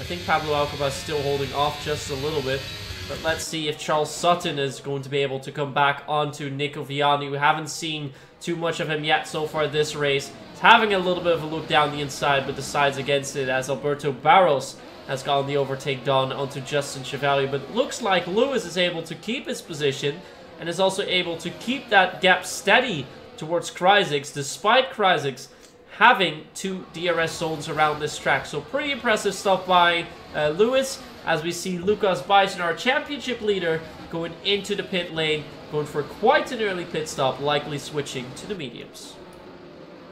I think Pablo Alcoba is still holding off just a little bit. But let's see if Charles Sutton is going to be able to come back onto Nico Vianney. We haven't seen too much of him yet so far this race. He's having a little bit of a look down the inside, but decides against it as Alberto Barros has gotten the overtake done onto Justin Chevalier. But it looks like Lewis is able to keep his position and is also able to keep that gap steady towards Kryzix, despite Kryzix having 2 DRS zones around this track. So pretty impressive stuff by Lewis, as we see Lucas Beisner, our championship leader, going into the pit lane, going for quite an early pit stop, likely switching to the mediums.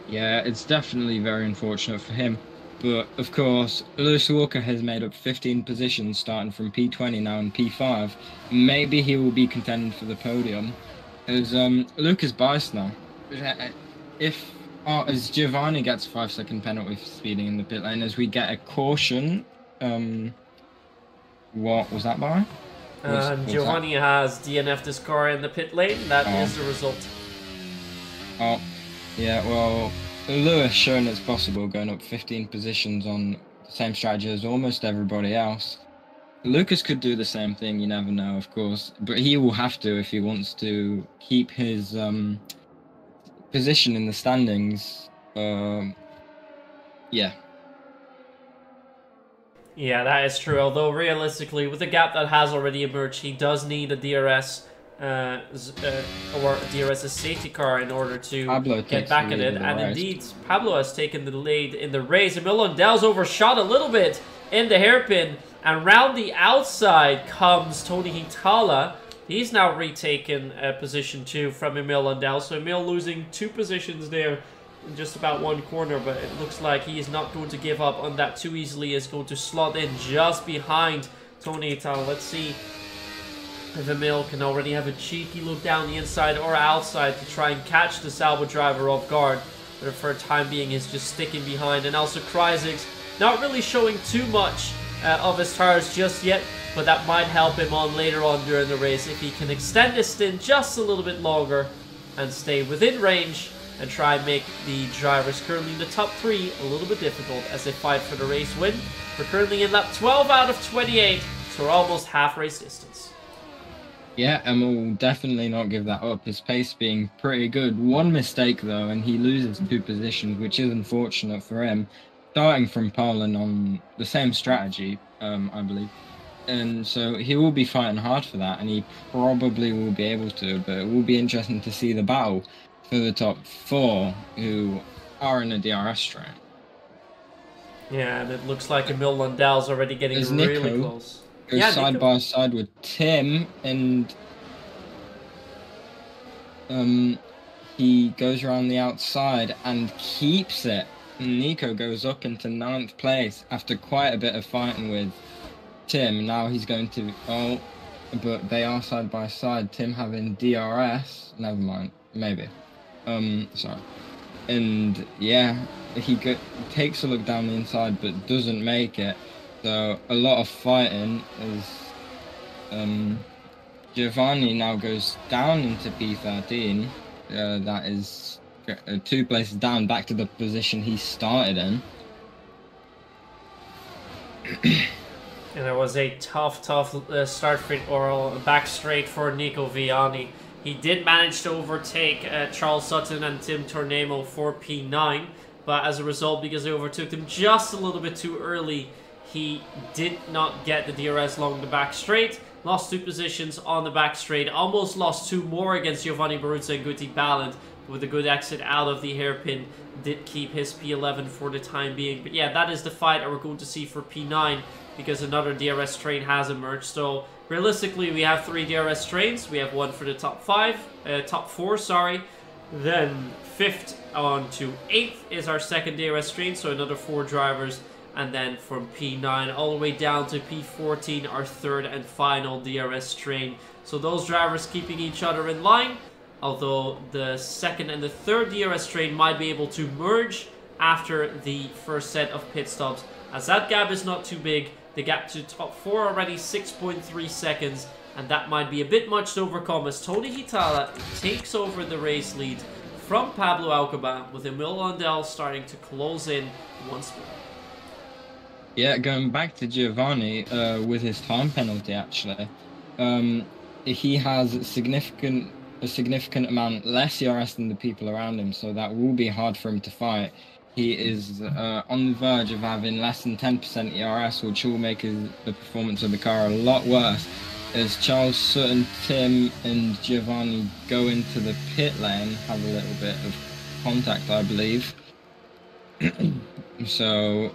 Yeah, it's definitely very unfortunate for him. But, of course, Lewis Walker has made up 15 positions starting from P20 now and P5. Maybe he will be contending for the podium. As Lucas Beisner, as Giovanni gets a 5-second penalty for speeding in the pit lane, as we get a caution, what was that by? Giovanni has DNF'd his car in the pit lane. That is the result. Oh, yeah, well, Lewis showing it's possible, going up 15 positions on the same strategy as almost everybody else. Lucas could do the same thing, you never know, of course, but he will have to if he wants to keep his position in the standings. Yeah, that is true, although realistically, with the gap that has already emerged, he does need a DRS or DRS's safety car in order to get back at it. And indeed, Pablo has taken the lead in the race. Emil Lundell's overshot a little bit in the hairpin, and round the outside comes Tony Itala. He's now retaken position 2 from Emil Lundell. So Emil losing 2 positions there in just about one corner, but it looks like he is not going to give up on that too easily. Is going to slot in just behind Tony Itala. Let's see if Emil can already have a cheeky look down the inside or outside to try and catch the Salvo driver off guard. But for the time being, he's just sticking behind. And also Kryzix not really showing too much of his tires just yet, but that might help him on later on during the race if he can extend his stint just a little bit longer and stay within range and try and make the drivers currently in the top 3 a little bit difficult as they fight for the race win. We're currently in lap 12 out of 28, so we're almost half race distance. Yeah, Emil will definitely not give that up, his pace being pretty good. One mistake though and he loses 2 positions, which is unfortunate for him, starting from Poland on the same strategy, I believe. And so he will be fighting hard for that, and he probably will be able to, but it will be interesting to see the battle for the top 4 who are in a DRS train. Yeah, and it looks like Emil Lundell's already getting really close. Goes side by side with Tim, and he goes around the outside and keeps it. Nico goes up into 9th place after quite a bit of fighting with Tim. Now he's going to... Oh, but they are side by side. Tim having DRS. Never mind. Maybe. Sorry. And, yeah, he takes a look down the inside but doesn't make it. So a lot of fighting as Giovanni now goes down into P13. That is 2 places down, back to the position he started in. And it was a tough start for back straight for Nico Vianney. He did manage to overtake Charles Sutton and Tim Tornemo for P9, but as a result, because they overtook them just a little bit too early, he did not get the DRS along the back straight, lost 2 positions on the back straight, almost lost 2 more against Giovanni Baruzzo and Guti Balin, with a good exit out of the hairpin, did keep his P11 for the time being. But yeah, that is the fight that we're going to see for P9, because another DRS train has emerged. So realistically, we have 3 DRS trains. We have 1 for the top four. Then 5th on to 8th is our 2nd DRS train, so another 4 drivers. And then from P9 all the way down to P14, our 3rd and final DRS train. So those drivers keeping each other in line, although the 2nd and the 3rd DRS train might be able to merge after the 1st set of pit stops, as that gap is not too big. The gap to top 4 already 6.3 seconds, and that might be a bit much to overcome as Tony Itala takes over the race lead from Pablo Alcoba, with Emil Lundell starting to close in once more. Yeah, going back to Giovanni with his time penalty, actually, he has a significant amount less ERS than the people around him, so that will be hard for him to fight. He is on the verge of having less than 10% ERS, which will make the performance of the car a lot worse, as Charles Sutton, Tim and Giovanni go into the pit lane, have a little bit of contact, I believe. So...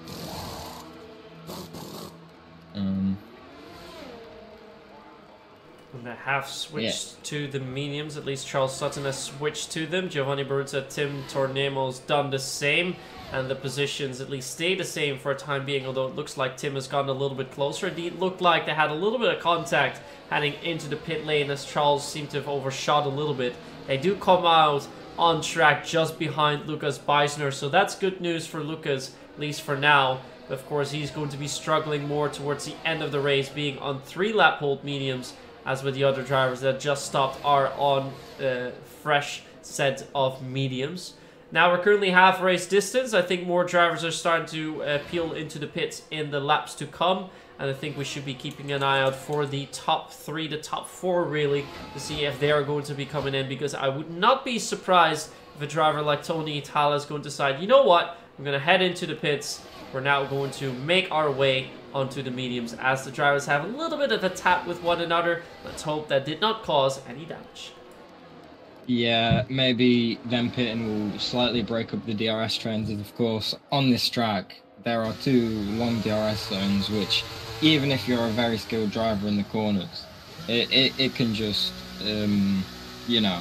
and they have switched to the mediums. At least Charles Sutton has switched to them. Giovanni Baruzzo, Tim Tornemo's done the same, and the positions at least stay the same for a time being, although it looks like Tim has gotten a little bit closer. It looked like they had a little bit of contact heading into the pit lane, as Charles seemed to have overshot a little bit. They do come out on track just behind Lucas Beisner, so that's good news for Lucas, at least for now. Of course, he's going to be struggling more towards the end of the race, being on 3 lap hold mediums, as with the other drivers that just stopped are on fresh set of mediums. Now we're currently half race distance. I think more drivers are starting to peel into the pits in the laps to come, and I think we should be keeping an eye out for the top 4 really, to see if they are going to be coming in, because I would not be surprised if a driver like Tony Itala is going to decide, you know what, I'm going to head into the pits. We're now going to make our way onto the mediums as the drivers have a little bit of a tap with one another. Let's hope that did not cause any damage. Yeah, maybe them pitting will slightly break up the DRS trends. And of course, on this track, there are 2 long DRS zones, which even if you're a very skilled driver in the corners, it can just, you know,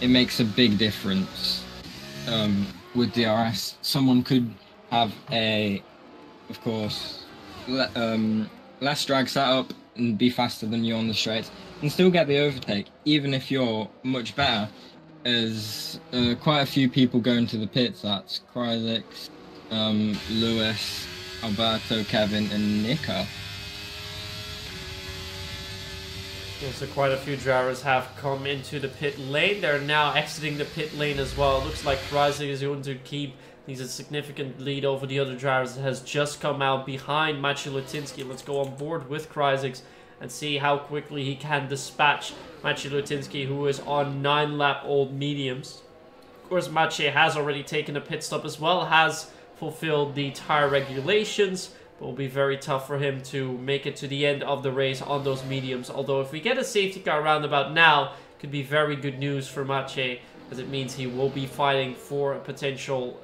it makes a big difference with DRS. Someone could have less drag setup and be faster than you on the straight and still get the overtake, even if you're much better, as quite a few people go into the pits. That's Kryzix, Lewis, Alberto, Kevin and Nico. So quite a few drivers have come into the pit lane. They're now exiting the pit lane as well. It looks like Kryzix is going to keep... He's a significant lead over the other drivers that has just come out behind Maciej Lutinski. Let's go on board with Kryzix and see how quickly he can dispatch Maciej Lutinski, who is on 9-lap-old mediums. Of course, Maciej has already taken a pit stop as well, has fulfilled the tire regulations, but will be very tough for him to make it to the end of the race on those mediums. Although if we get a safety car roundabout now, it could be very good news for Maciej, as it means he will be fighting for a potential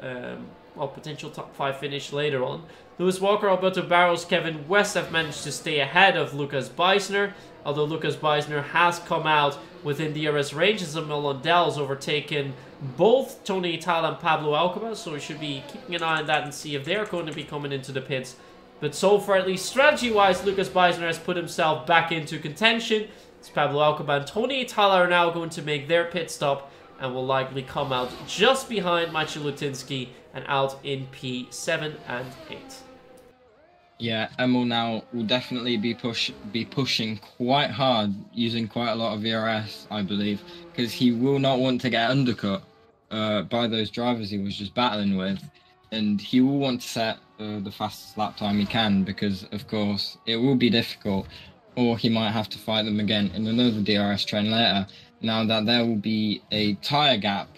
potential top 5 finish later on. Lewis Walker, Alberto Barros, Kevin West have managed to stay ahead of Lucas Beisner, although Lucas Beisner has come out within DRS range as Emil Lundell has overtaken both Tony Itala and Pablo Alcoba, so we should be keeping an eye on that and see if they're going to be coming into the pits. But so far, at least strategy-wise, Lucas Beisner has put himself back into contention. It's Pablo Alcoba and Tony Itala are now going to make their pit stop and will likely come out just behind Maciej Lutinski and out in P7 and 8. Yeah, Emil now will definitely be pushing quite hard, using quite a lot of ERS, I believe, because he will not want to get undercut by those drivers he was just battling with, and he will want to set the fastest lap time he can, because of course it will be difficult, or he might have to fight them again in another DRS trend later. Now that there will be a tyre gap,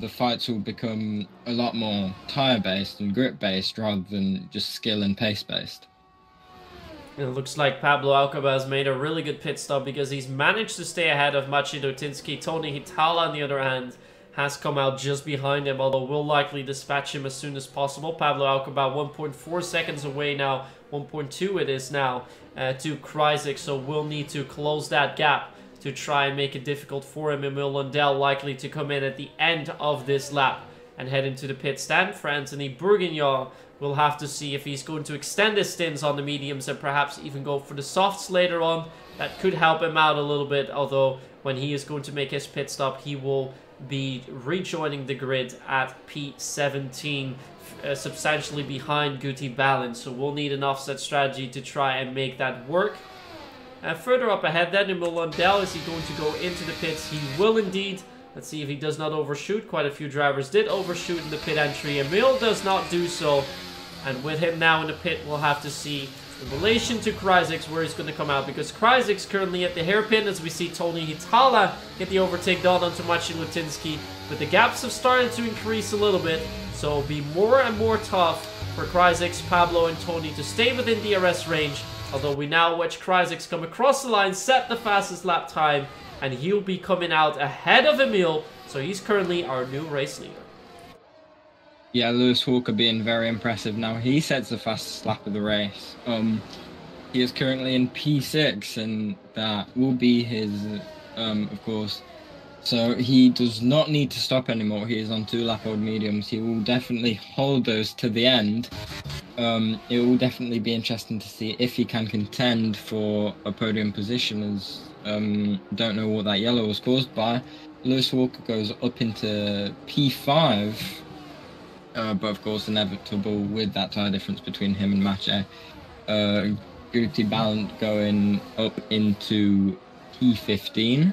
the fights will become a lot more tyre-based and grip-based rather than just skill and pace-based. It looks like Pablo Alcoba has made a really good pit stop because he's managed to stay ahead of Maciej Lutinski. Tony Itala, on the other hand, has come out just behind him, although will likely dispatch him as soon as possible. Pablo Alcoba 1.4 seconds away now, 1.2 it is now, to Kryzix, so we'll need to close that gap to try and make it difficult for him. Emil Lundell likely to come in at the end of this lap and head into the pit stand. For Anthony Bourguignon, we'll have to see if he's going to extend his stints on the mediums and perhaps even go for the softs later on. That could help him out a little bit, although when he is going to make his pit stop, he will be rejoining the grid at P17, substantially behind Guti Balin. So we'll need an offset strategy to try and make that work. And further up ahead then, Emil Lundell, is he going to go into the pits? He will indeed. Let's see if he does not overshoot. Quite a few drivers did overshoot in the pit entry. Emil does not do so. And with him now in the pit, we'll have to see in relation to Kryzix where he's going to come out. Because Kryzix currently at the hairpin, as we see Tony Itala get the overtake done onto Maciej Lutinski. But the gaps have started to increase a little bit. So it'll be more and more tough for Kryzix, Pablo, and Tony to stay within DRS range. Although we now watch Kryzix come across the line, set the fastest lap time, and he'll be coming out ahead of Emil, so he's currently our new race leader. Yeah, Lewis Walker being very impressive now. He sets the fastest lap of the race. He is currently in P6, and that will be his, of course. So he does not need to stop anymore. He is on 2-lap-old mediums. He will definitely hold those to the end. It will definitely be interesting to see if he can contend for a podium position, as don't know what that yellow was caused by. Lewis Walker goes up into P5, but of course inevitable with that tire difference between him and Maciej. Guti Balin going up into P15,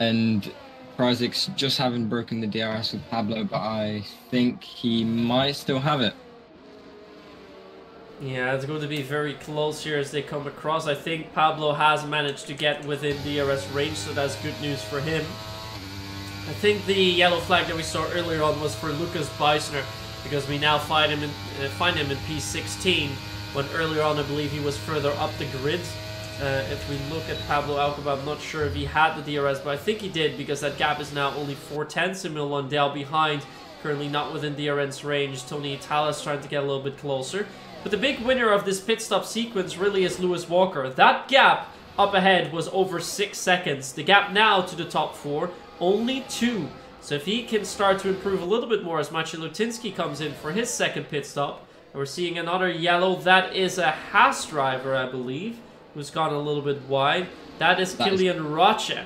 and Kryzix just having broken the DRS with Pablo, but I think he might still have it. Yeah, it's going to be very close here as they come across. I think Pablo has managed to get within DRS range, so that's good news for him. I think the yellow flag that we saw earlier on was for Lucas Beisner, because we now find him in P16, when earlier on I believe he was further up the grid. If we look at Pablo Alcoba, I'm not sure if he had the DRS, but I think he did, because that gap is now only 0.4. Emil Lundell behind, currently not within DRS range. Tony Itala is trying to get a little bit closer. But the big winner of this pit stop sequence really is Lewis Walker. That gap up ahead was over 6 seconds. The gap now to the top 4, only 2. So if he can start to improve a little bit more as Maciej Lutinski comes in for his second pit stop. And we're seeing another yellow. That is a Haas driver, I believe, who's gone a little bit wide. That is Kilian Rachik.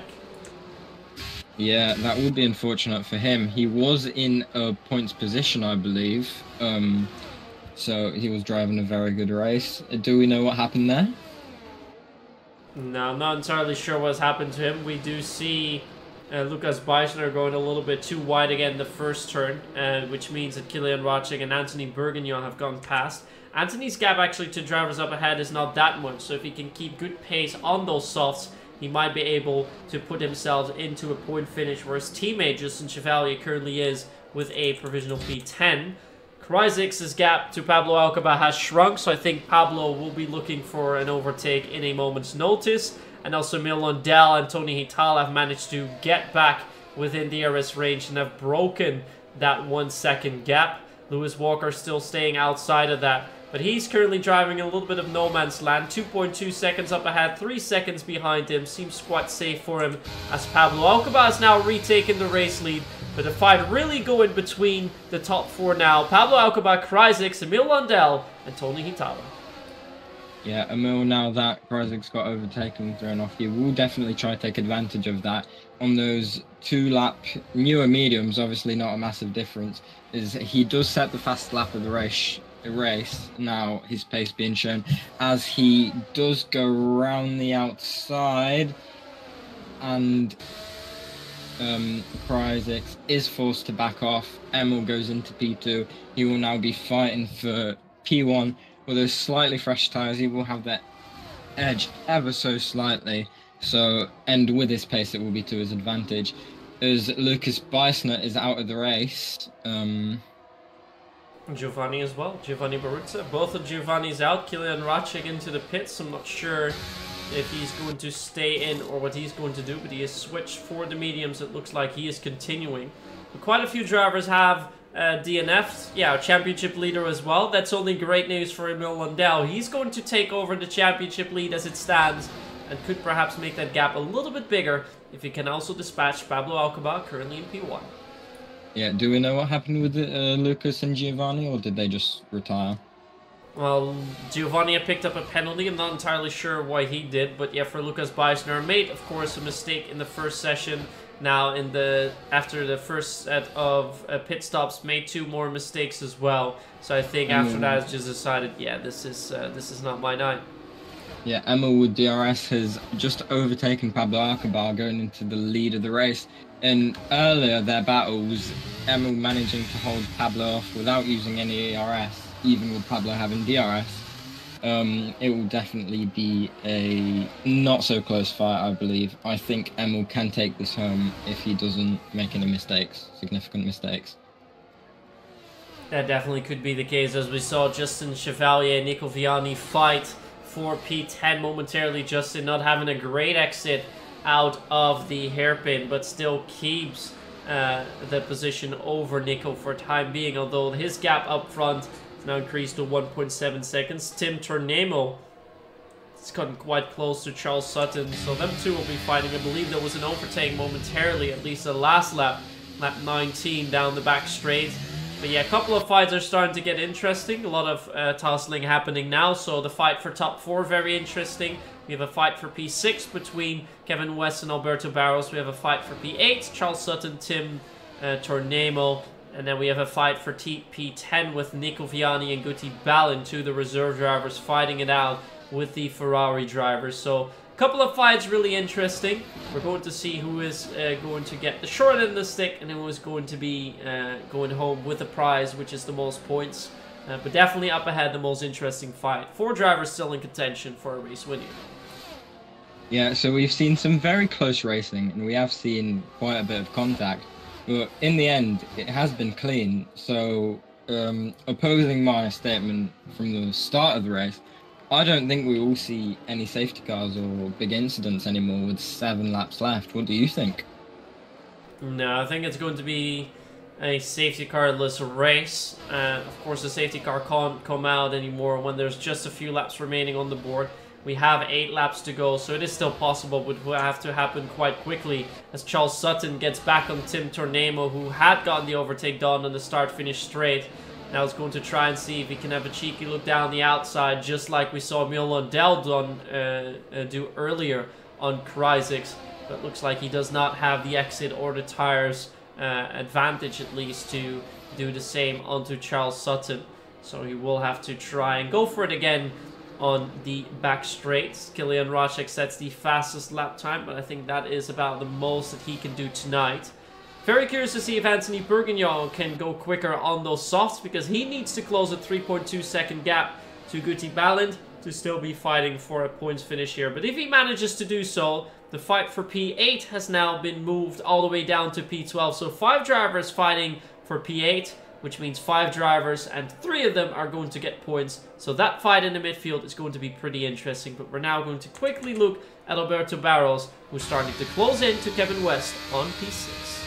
Yeah, that would be unfortunate for him. He was in a points position, I believe. So he was driving a very good race. Do we know what happened there? No, I'm not entirely sure what's happened to him. We do see Lucas Beisner going a little bit too wide again the first turn, which means that Kilian Rachik and Anthony Bourguignon have gone past. Anthony's gap actually to drivers up ahead is not that much, so if he can keep good pace on those softs, he might be able to put himself into a point finish where his teammate Justin Chevalier currently is with a provisional P10. Kryzix's gap to Pablo Alcoba has shrunk, so I think Pablo will be looking for an overtake in a moment's notice. And also Emil Lundell and Tony Itala have managed to get back within the DRS range and have broken that 1 second gap. Lewis Walker still staying outside of that, but he's currently driving a little bit of no man's land. 2.2 seconds up ahead, 3 seconds behind him. Seems quite safe for him as Pablo Alcoba has now retaken the race lead. But the fight really go in between the top four now. Pablo Alcoba, Kryzix, Emil Lundell, and Tony Itala. Yeah, Emil, now that Kryzix got overtaken and thrown off, he will definitely try to take advantage of that. On those two-lap newer mediums, obviously not a massive difference, is he does set the fast lap of the race. Now his pace being shown as he does go round the outside, and Kryzix is forced to back off. Emil goes into P2. He will now be fighting for P1. With those slightly fresh tyres, he will have that edge ever so slightly, and with his pace it will be to his advantage, as Lucas Beisner is out of the race. Giovanni as well, Giovanni Baruzzo. Both of Giovanni's out. Kilian Rachik into the pits. I'm not sure if he's going to stay in or what he's going to do, but he has switched for the mediums. It looks like he is continuing. But quite a few drivers have DNF'd. Yeah, championship leader as well. That's only great news for Emil Lundell. He's going to take over the championship lead as it stands and could perhaps make that gap a little bit bigger if he can also dispatch Pablo Alcoba, currently in P1. Yeah, do we know what happened with Lucas and Giovanni, or did they just retire? Well, Giovanni picked up a penalty. I'm not entirely sure why he did, but yeah, for Lucas Beisner, made, of course, a mistake in the first session. Now, after the first set of pit stops, made two more mistakes as well. So I think after that, it's just decided, yeah, this is not my night. Yeah, Emil with DRS has just overtaken Pablo Alcoba, going into the lead of the race. And earlier their battles, Emil managing to hold Pablo off without using any ERS, even with Pablo having DRS. It will definitely be a not so close fight, I believe. I think Emil can take this home if he doesn't make any mistakes, significant mistakes. That definitely could be the case, as we saw Justin Chevalier and Nico Vianney fight for P10 momentarily. Justin not having a great exit out of the hairpin, but still keeps the position over Nico for time being, although his gap up front is now increased to 1.7 seconds. Tim Tornemo has gotten quite close to Charles Sutton, so them two will be fighting. I believe there was an overtake momentarily, at least the last lap, lap 19 down the back straight. But yeah, a couple of fights are starting to get interesting. A lot of tussling happening now. So the fight for top four, very interesting. We have a fight for P6 between Kevin West and Alberto Barros. We have a fight for P8, Charles Sutton, Tim Tornemo. And then we have a fight for P10 with Nico Vianney and Guti Balin, two of the reserve drivers fighting it out with the Ferrari drivers. So a couple of fights really interesting. We're going to see who is going to get the short end of the stick and who is going to be going home with the prize, which is the most points. But definitely up ahead, the most interesting fight. Four drivers still in contention for a race win here. Yeah, so we've seen some very close racing, and we have seen quite a bit of contact. But in the end, it has been clean. So opposing my statement from the start of the race, I don't think we will see any safety cars or big incidents anymore with 7 laps left. What do you think? No, I think it's going to be a safety car-less race. Of course, the safety car can't come out anymore when there's just a few laps remaining on the board. We have 8 laps to go, so it is still possible, but will have to happen quite quickly as Charles Sutton gets back on Tim Tornemo, who had gotten the overtake done on the start-finish straight. Now he's going to try and see if he can have a cheeky look down the outside, just like we saw Emil Lundell do earlier on Kryzix. But looks like he does not have the exit or the tires advantage, at least, to do the same onto Charles Sutton. So he will have to try and go for it again on the back straights. Kilian Rachik sets the fastest lap time, but I think that is about the most that he can do tonight. Very curious to see if Anthony Bourguignon can go quicker on those softs, because he needs to close a 3.2 second gap to Guti Balin to still be fighting for a points finish here. But if he manages to do so, the fight for P8 has now been moved all the way down to P12. So 5 drivers fighting for P8, which means 5 drivers, and 3 of them are going to get points. So that fight in the midfield is going to be pretty interesting. But we're now going to quickly look at Alberto Barros, who's starting to close in to Kevin West on P6.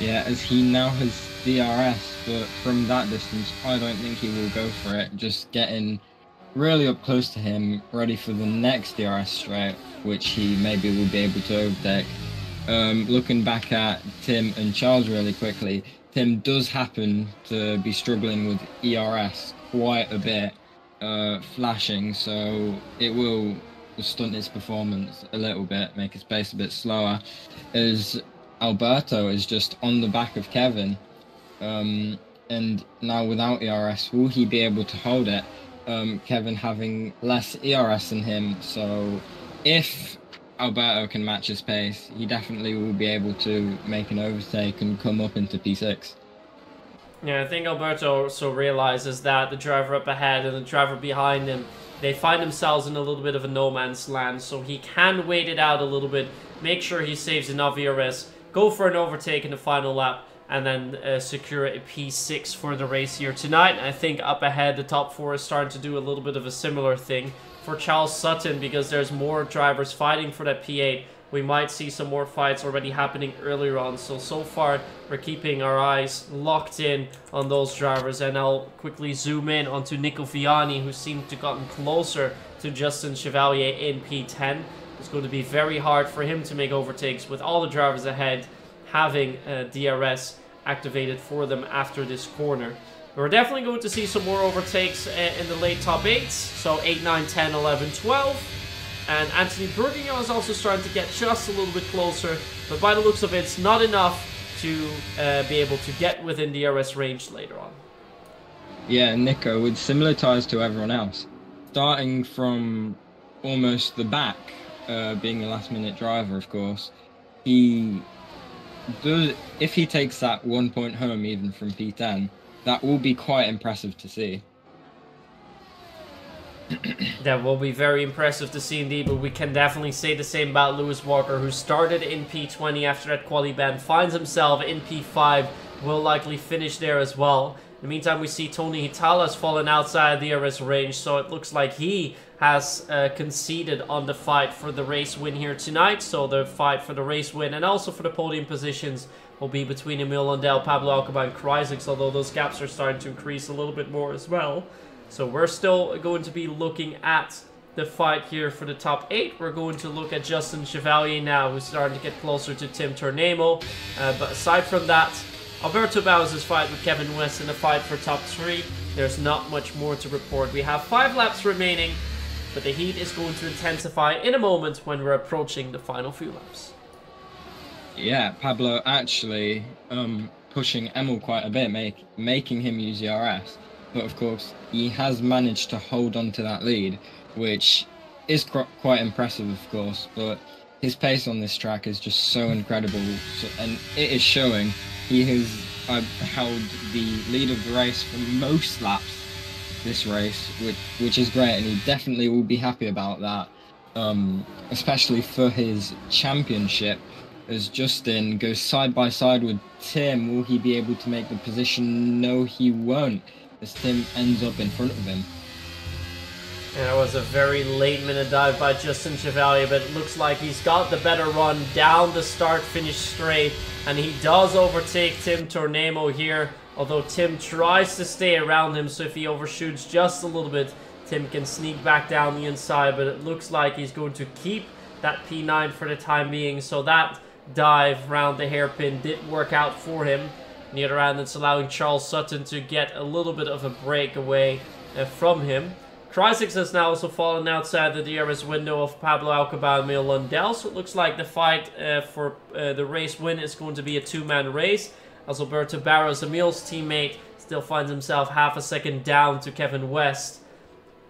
Yeah, as he now has DRS, but from that distance, I don't think he will go for it. Just getting really up close to him, ready for the next DRS straight, which he maybe will be able to overtake. Looking back at Tim and Charles really quickly, Tim does happen to be struggling with ERS quite a bit, flashing, so it will stunt his performance a little bit, make his pace a bit slower, as Alberto is just on the back of Kevin. And now without ERS, will he be able to hold it? Kevin having less ERS than him, so if Alberto can match his pace, he definitely will be able to make an overtake and come up into P6. Yeah, I think Alberto also realizes that the driver up ahead and the driver behind him, they find themselves in a little bit of a no man's land, so he can wait it out a little bit, make sure he saves enough ERS, go for an overtake in the final lap, and then secure a P6 for the race here tonight. I think up ahead, the top 4 is starting to do a little bit of a similar thing. For Charles Sutton, because there's more drivers fighting for that P8, we might see some more fights already happening earlier on. So far, we're keeping our eyes locked in on those drivers. And I'll quickly zoom in onto Nico Vianney, who seemed to have gotten closer to Justin Chevalier in P10. It's going to be very hard for him to make overtakes with all the drivers ahead having DRS activated for them after this corner. We're definitely going to see some more overtakes in the late top 8s. So 8, 9, 10, 11, 12. And Anthony Bourguignon is also starting to get just a little bit closer. But by the looks of it, it's not enough to be able to get within DRS range later on. Yeah, Nico with similar ties to everyone else. Starting from almost the back, being a last minute driver, of course. If he takes that 1 point home, even from P10, that will be quite impressive to see. That will be very impressive to see indeed, but we can definitely say the same about Lewis Walker, who started in P20 after that quali ban, finds himself in P5, will likely finish there as well. In the meantime, we see Tony Itala's fallen outside the DRS range, so it looks like he has conceded on the fight for the race win here tonight. So the fight for the race win and also for the podium positions will be between Emil Lundell, Pablo Alcoba and Kryzix, although those gaps are starting to increase a little bit more as well. So we're still going to be looking at the fight here for the top 8. We're going to look at Justin Chevalier now, who's starting to get closer to Tim Tornemo. But aside from that, Alberto Barros' fight with Kevin West in the fight for top 3, there's not much more to report. We have 5 laps remaining, but the heat is going to intensify in a moment when we're approaching the final few laps. Yeah, Pablo actually pushing Emil quite a bit, making him use ERS. But of course, he has managed to hold on to that lead, which is quite impressive, of course. But his pace on this track is just so incredible, and it is showing. He has held the lead of the race for most laps this race, which is great, and he definitely will be happy about that, especially for his championship. As Justin goes side by side with Tim, will he be able to make the position? No, he won't, as Tim ends up in front of him. And it was a very late minute dive by Justin Chevalier, but it looks like he's got the better run down the start-finish straight, and he does overtake Tim Tornemo here, although Tim tries to stay around him, so if he overshoots just a little bit, Tim can sneak back down the inside, but it looks like he's going to keep that P9 for the time being, so that dive round the hairpin did work out for him. On the other hand, it's allowing Charles Sutton to get a little bit of a break away from him. Kryzix has now also fallen outside the DRS window of Pablo Alcoba and Emil Lundell, so it looks like the fight for the race win is going to be a two-man race, as Alberto Barros, Emil's teammate, still finds himself half a second down to Kevin West.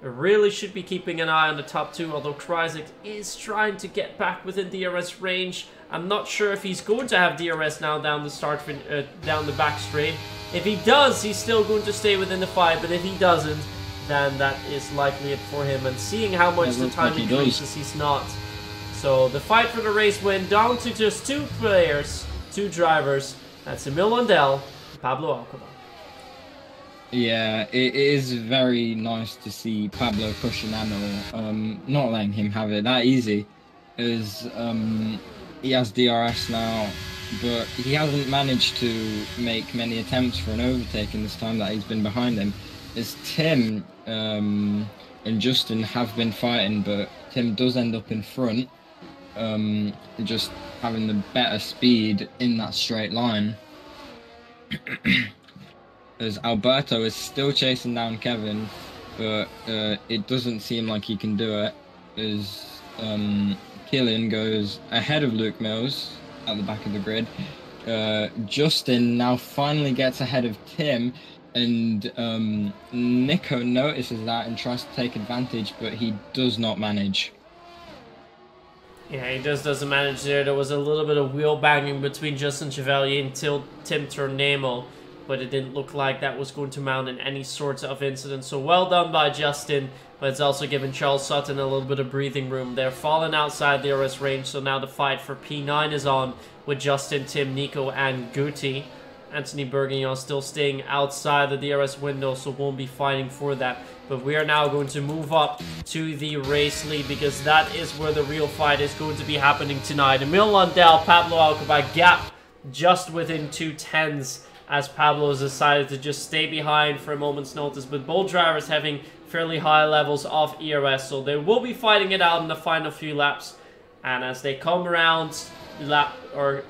I really should be keeping an eye on the top two, although Kryzix is trying to get back within DRS range. I'm not sure if he's going to have DRS now down the down the back straight. If he does, he's still going to stay within the fight, but if he doesn't, then that is likely it for him. And seeing how much the time increases, he's not. So the fight for the race went down to just two players, two drivers. That's Emil Lundell, Pablo Alcoba. Yeah, it is very nice to see Pablo pushing Emil, not letting him have it that easy, as he has DRS now, but he hasn't managed to make many attempts for an overtake in this time that he's been behind him. As Tim and Justin have been fighting, but Tim does end up in front, just having the better speed in that straight line. As Alberto is still chasing down Kevin, but it doesn't seem like he can do it, as Kilian goes ahead of Luke Mills at the back of the grid. Justin now finally gets ahead of Tim, and Nico notices that and tries to take advantage, but he does not manage. Yeah, he just doesn't manage there. There was a little bit of wheel banging between Justin Chevalier and Tim Tornemo, but it didn't look like that was going to mount in any sorts of incident. So well done by Justin, but it's also given Charles Sutton a little bit of breathing room. They're falling outside the DRS range, so now the fight for P9 is on with Justin, Tim, Nico, and Guti. Anthony Bourguignon still staying outside the DRS window, so won't be fighting for that. But we are now going to move up to the race lead, because that is where the real fight is going to be happening tonight. Emil Lundell, Pablo Alcoba gap just within 2 tenths, as Pablo has decided to just stay behind for a moment's notice. But both drivers having fairly high levels of ERS, so they will be fighting it out in the final few laps. And as they come around lap or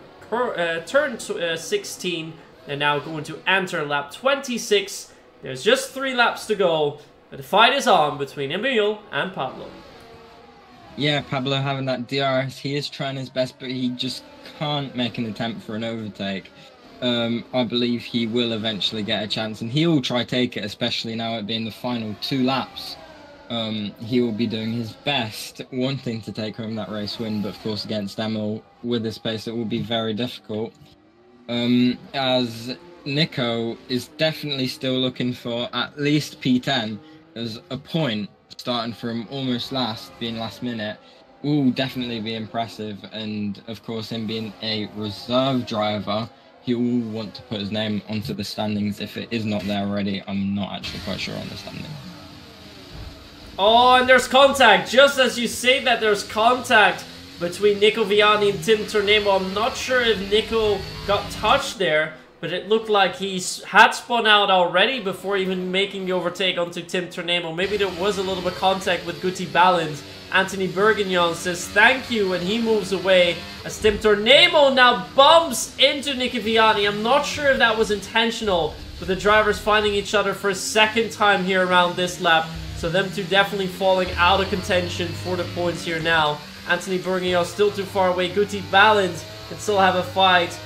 turn 16, they're now going to enter lap 26. There's just 3 laps to go, but the fight is on between Emil and Pablo. Yeah, Pablo having that DRS, he is trying his best, but he just can't make an attempt for an overtake. I believe he will eventually get a chance, and he'll try take it, especially now it being the final 2 laps. He will be doing his best, wanting to take home that race win, but of course against Emil with this pace it will be very difficult. As Nico is definitely still looking for at least P10, as a point starting from almost last, being last minute, will definitely be impressive. And of course him being a reserve driver, he will want to put his name onto the standings if it is not there already. I'm not actually quite sure on the standings. Oh, and there's contact. Just as you say that, there's contact between Nico Vianney and Tim Tornemo. I'm not sure if Nico got touched there, but it looked like he had spun out already before even making the overtake onto Tim Tornemo. Maybe there was a little bit of contact with Guti Balin. Anthony Bourguignon says thank you, and he moves away as Tim Tornemo now bumps into Nico Vianney. I'm not sure if that was intentional, but the drivers finding each other for a second time here around this lap. So them two definitely falling out of contention for the points here now. Anthony Bourguignon still too far away. Guti Balin can still have a fight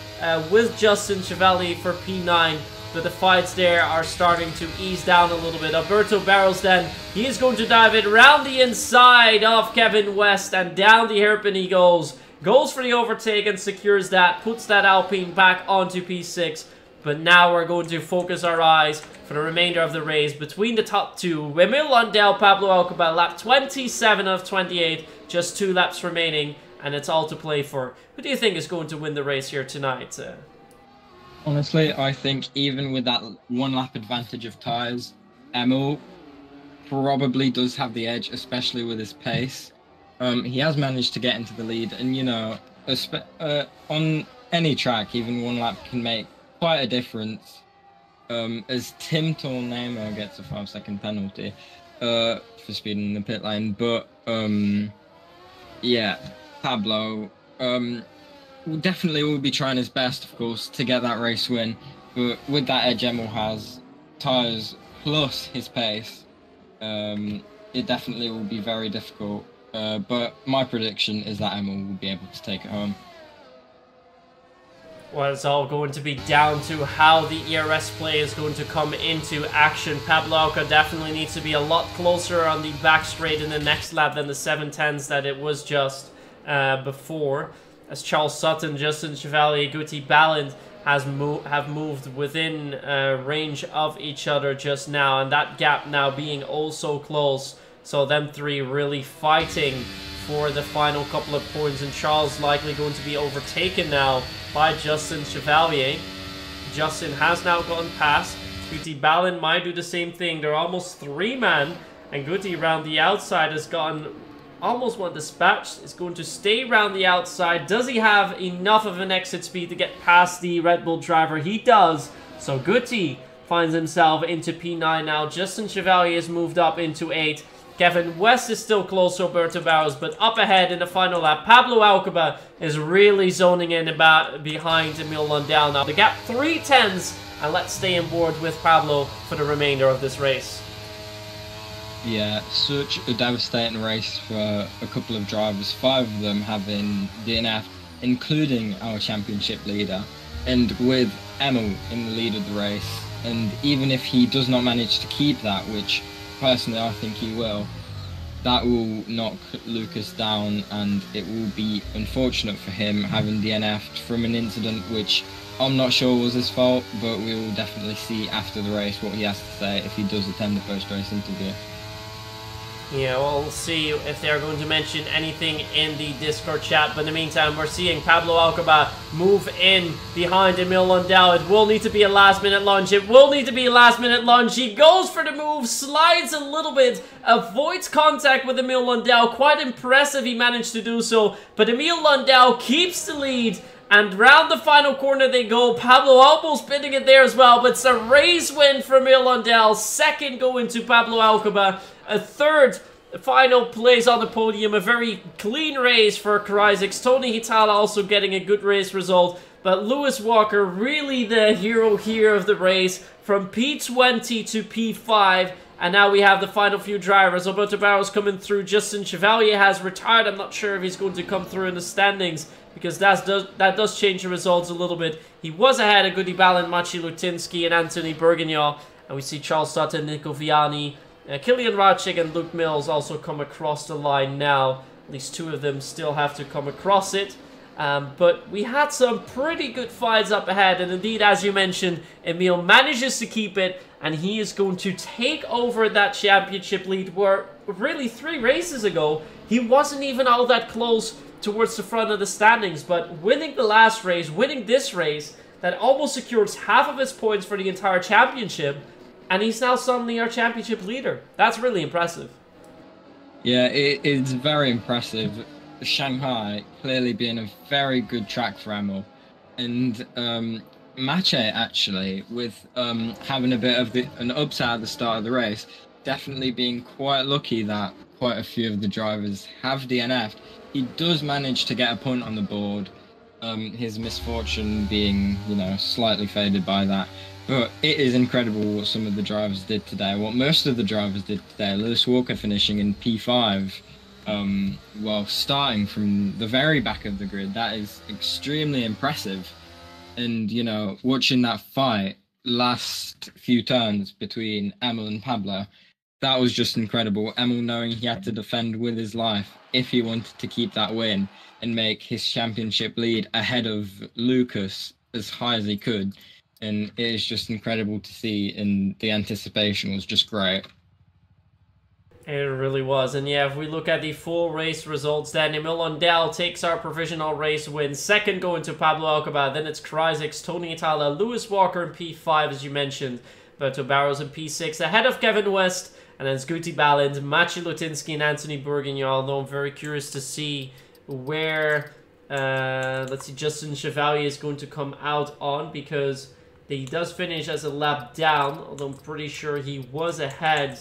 with Justin Chevalier for P9, but the fights there are starting to ease down a little bit. Alberto Barros then, he is going to dive it round the inside of Kevin West, and down the hairpin he goes. Goes for the overtake and secures that, puts that Alpine back onto P6. But now we're going to focus our eyes for the remainder of the race between the top two. Emil Lundell, Pablo Alcoba, lap 27 of 28, just 2 laps remaining. And it's all to play for. Who do you think is going to win the race here tonight? Honestly, I think even with that 1 lap advantage of tyres, Emil probably does have the edge, especially with his pace. He has managed to get into the lead, and you know, on any track, even 1 lap can make quite a difference. As Tim Tornemo gets a 5-second penalty for speeding in the pit lane, but yeah. Pablo definitely will be trying his best, of course, to get that race win. But with that edge Emil has, tyres plus his pace, it definitely will be very difficult. But my prediction is that Emil will be able to take it home. Well, it's all going to be down to how the ERS play is going to come into action. Pablo Alcoba definitely needs to be a lot closer on the back straight in the next lap than the 7:10s that it was just before. As Charles Sutton, Justin Chevalier, Guti Balin have moved within range of each other just now. And that gap now being also close. So them three really fighting for the final couple of points, and Charles likely going to be overtaken now by Justin Chevalier. Justin has now gone past. Guti Balin might do the same thing. They're almost three-man, and Guti around the outside has gotten almost one dispatched. Is going to stay around the outside. Does he have enough of an exit speed to get past the Red Bull driver? He does. So Guti finds himself into P9 now. Justin Chevalier has moved up into 8. Kevin West is still close to Alberto Barros, but up ahead in the final lap, Pablo Alcoba is really zoning in about behind Emil Lundell now. The gap 3:10s, and let's stay on board with Pablo for the remainder of this race. Yeah, such a devastating race for a couple of drivers, 5 of them having DNF, including our championship leader, and with Emil in the lead of the race. And even if he does not manage to keep that, which personally I think he will, that will knock Lucas down, and it will be unfortunate for him having DNF'd from an incident which I'm not sure was his fault, but we will definitely see after the race what he has to say if he does attend the post-race interview. Yeah, well, we'll see if they're going to mention anything in the Discord chat, but in the meantime we're seeing Pablo Alcoba move in behind Emil Lundell. It will need to be a last-minute lunge. He goes for the move, slides a little bit, avoids contact with Emil Lundell. Quite impressive he managed to do so, but Emil Lundell keeps the lead, and round the final corner they go. Pablo almost pinning it there as well, but it's a race win for Emil Lundell. Second going to Pablo Alcoba. A third final place on the podium. A very clean race for Kryzix. Tony Itala also getting a good race result. But Lewis Walker, really the hero here of the race. From P20 to P5. And now we have the final few drivers. Alberto Barros coming through. Justin Chevalier has retired. I'm not sure if he's going to come through in the standings, because that does change the results a little bit. He was ahead of Guti Balin, Maciej Lutinski, and Anthony Bourguignon. And we see Charles Sutton, Nico Vianney, Kilian Rachik, and Luke Mills also come across the line now. At least 2 of them still have to come across it. But we had some pretty good fights up ahead. And indeed, as you mentioned, Emil manages to keep it. And he is going to take over that championship lead where really 3 races ago, he wasn't even all that close towards the front of the standings. But winning the last race, winning this race, that almost secures half of his points for the entire championship. And he's now suddenly our championship leader. That's really impressive. Yeah, it's very impressive. Shanghai clearly being a very good track for Emil. And Maciej, actually, with having a bit of an upside at the start of the race, definitely being quite lucky that quite a few of the drivers have DNF'd. He does manage to get a punt on the board. His misfortune being, you know, slightly faded by that. But it is incredible what some of the drivers did today, what most of the drivers did today. Lewis Walker finishing in P5 while starting from the very back of the grid. That is extremely impressive. And, you know, watching that fight last few turns between Emil and Pablo, that was just incredible. Emil knowing he had to defend with his life if he wanted to keep that win and make his championship lead ahead of Lucas as high as he could. And it is just incredible to see, and the anticipation was just great. It really was. And yeah, if we look at the full race results, then Emil Lundell takes our provisional race win. Second going to Pablo Alcoba, then it's Kryzix, Tony Itala, Lewis Walker in P5, as you mentioned. Alberto Barros in P6, ahead of Kevin West. And then it's Guti Balin, Maciej Lutinski, and Anthony Bourguignon. Although I'm very curious to see where, let's see, Justin Chevalier is going to come out on, because he does finish as a lap down, although I'm pretty sure he was ahead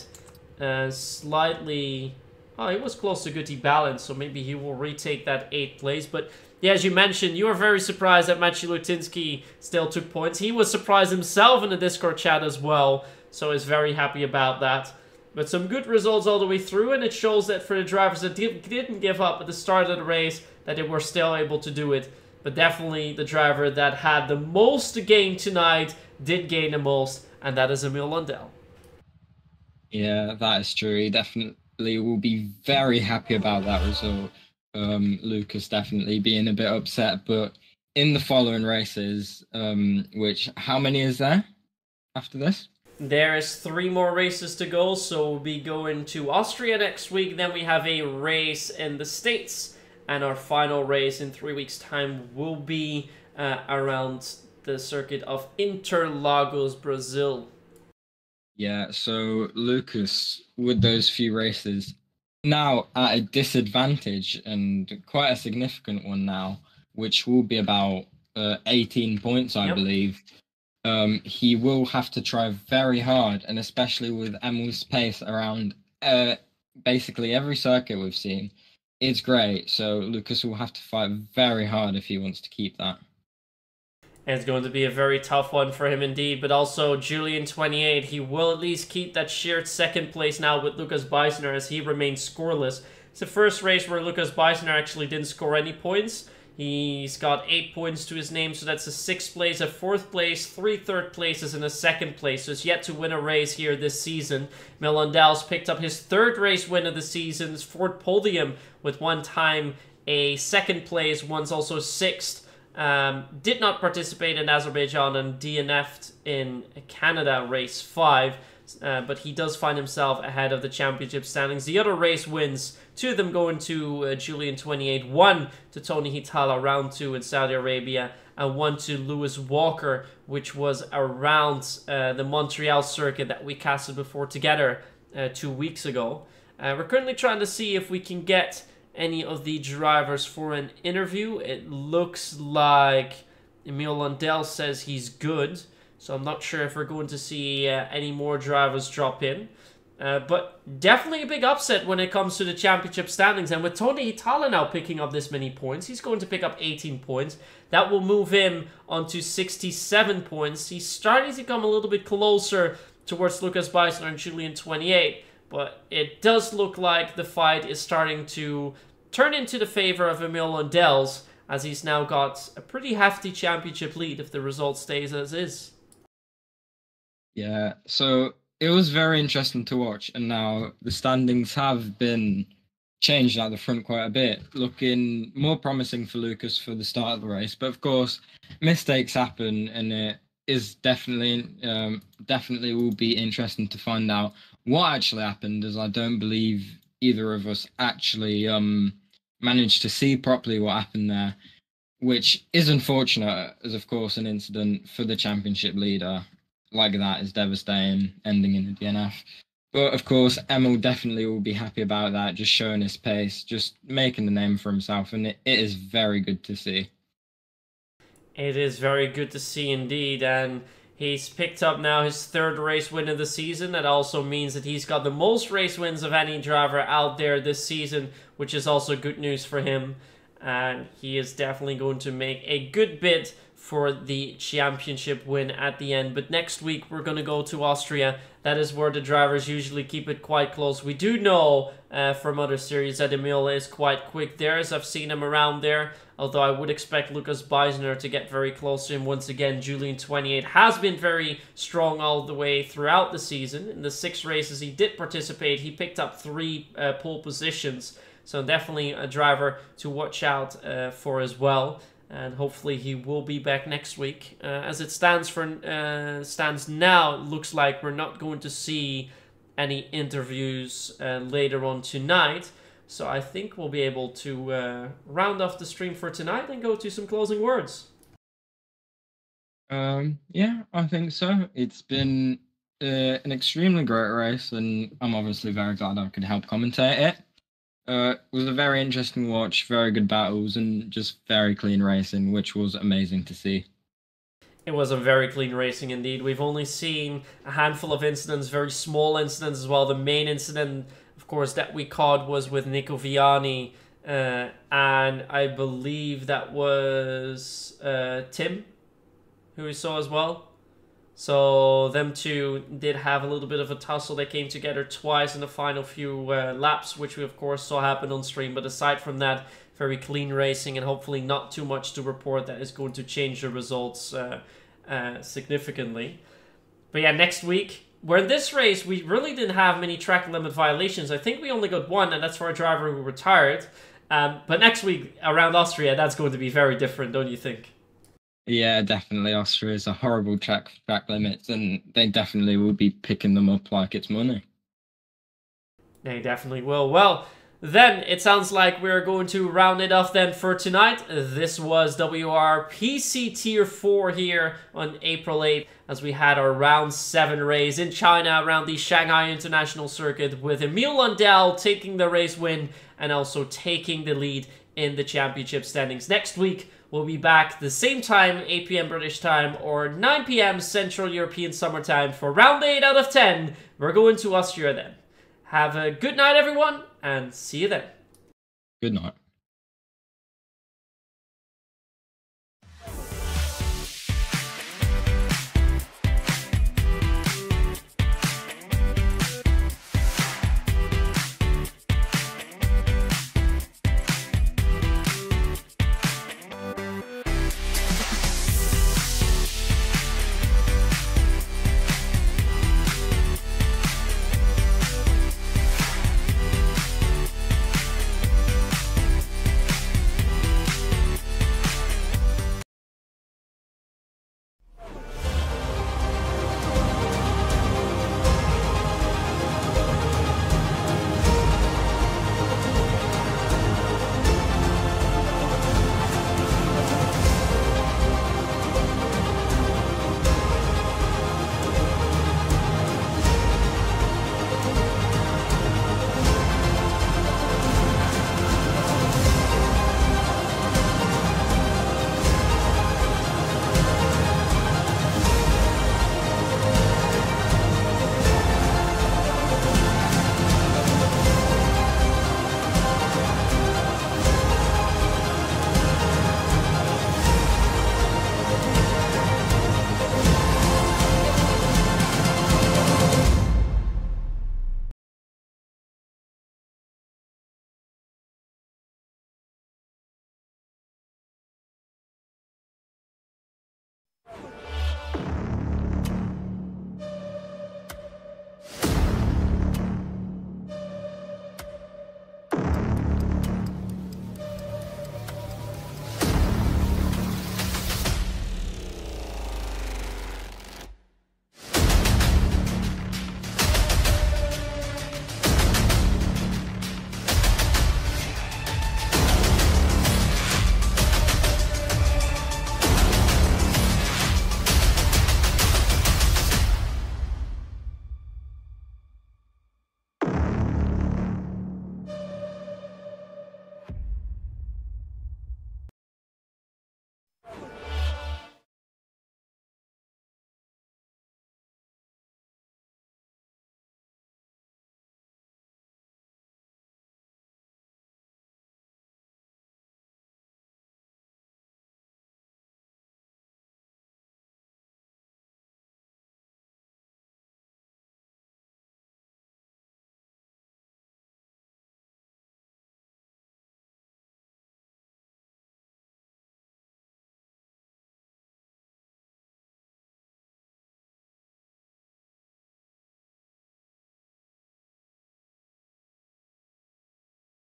slightly. Oh, he was close to Guti Balin, so maybe he will retake that 8th place. But yeah, as you mentioned, you were very surprised that Maciej Lutinski still took points. He was surprised himself in the Discord chat as well, so he's very happy about that. But some good results all the way through, and it shows that for the drivers that didn't give up at the start of the race, that they were still able to do it But definitely the driver that had the most to gain tonight did gain the most, and that is Emil Lundell. Yeah, that is true. He definitely will be very happy about that result. Lucas definitely being a bit upset, but in the following races, which how many is there after this? There is 3 more races to go, so we'll be going to Austria next week. Then we have a race in the States, and our final race in 3 weeks' time will be around the circuit of Interlagos, Brazil. Yeah, so Lucas, with those few races, now at a disadvantage, and quite a significant one now, which will be about 18 points, I believe. He will have to try very hard, and especially with Emil's pace around basically every circuit we've seen, it's great. So Lucas will have to fight very hard if he wants to keep that. And it's going to be a very tough one for him indeed, but also Julian28, he will at least keep that shared second place now with Lucas Beisner as he remains scoreless. It's the first race where Lucas Beisner actually didn't score any points. He's got 8 points to his name, so that's a 6th place, a 4th place, 3 3rd places, and a 2nd place. So he's yet to win a race here this season. Emil Lundell's picked up his 3rd race win of the season, his 4th podium, with one time a 2nd place, once also 6th. Did not participate in Azerbaijan and DNF'd in Canada, race 5. But he does find himself ahead of the championship standings. The other race wins, 2 of them going to Julian28, 1 to Tony Itala, round 2 in Saudi Arabia, and 1 to Lewis Walker, which was around the Montreal circuit that we casted before together 2 weeks ago. We're currently trying to see if we can get any of the drivers for an interview. It looks like Emil Lundell says he's good. So I'm not sure if we're going to see any more drivers drop in. But definitely a big upset when it comes to the championship standings. And with Tony Itala now picking up this many points, he's going to pick up 18 points. That will move him onto 67 points. He's starting to come a little bit closer towards Lucas Beisner and Julian28. But it does look like the fight is starting to turn into the favor of Emil Lundell's, as he's now got a pretty hefty championship lead if the result stays as is. Yeah, so it was very interesting to watch, and now the standings have been changed at the front quite a bit, looking more promising for Lucas for the start of the race. But of course, mistakes happen, and it is definitely will be interesting to find out what actually happened, as I don't believe either of us actually managed to see properly what happened there, which is unfortunate, as of course an incident for the championship leader like that is devastating, ending in the DNF. But of course, Emil definitely will be happy about that, just showing his pace, just making the name for himself, and it is very good to see. It is very good to see indeed, and he's picked up now his 3rd race win of the season. That also means that he's got the most race wins of any driver out there this season, which is also good news for him, and he is definitely going to make a good bid for the championship win at the end. But next week we're going to go to Austria. That is where the drivers usually keep it quite close. We do know from other series that Emil is quite quick there, as I've seen him around there, although I would expect Lucas Beisner to get very close to him once again. Julian28 has been very strong all the way throughout the season. In the 6 races he did participate, he picked up 3 pole positions, so definitely a driver to watch out for as well. And hopefully he will be back next week. As it stands now, it looks like we're not going to see any interviews later on tonight. So I think we'll be able to round off the stream for tonight and go to some closing words. Yeah, I think so. It's been an extremely great race, and I'm obviously very glad I could help commentate it. It was a very interesting watch, very good battles, and just very clean racing, which was amazing to see. It was a very clean racing indeed. We've only seen a handful of incidents, very small incidents as well. The main incident, of course, that we caught was with Nico Vianney, and I believe that was Tim, who we saw as well. So them two did have a little bit of a tussle. They came together twice in the final few laps, which we of course saw happen on stream. But aside from that, very clean racing, and hopefully not too much to report that is going to change the results significantly. But yeah, next week, where this race, we really didn't have many track limit violations. I think we only got one, and that's for a driver who retired. But next week around Austria, that's going to be very different, don't you think? Yeah, definitely. Austria is a horrible track for track limits, and they definitely will be picking them up like it's money. They definitely will. Well, then it sounds like we're going to round it off then for tonight. This was WRPC Tier 4 here on April 8th as we had our Round 7 race in China around the Shanghai International Circuit with Emil Lundell taking the race win and also taking the lead in the championship standings. Next week, we'll be back the same time, 8 p.m. British time or 9 p.m. Central European Summer Time for Round 8 out of 10. We're going to Austria then. Have a good night, everyone, and see you then. Good night.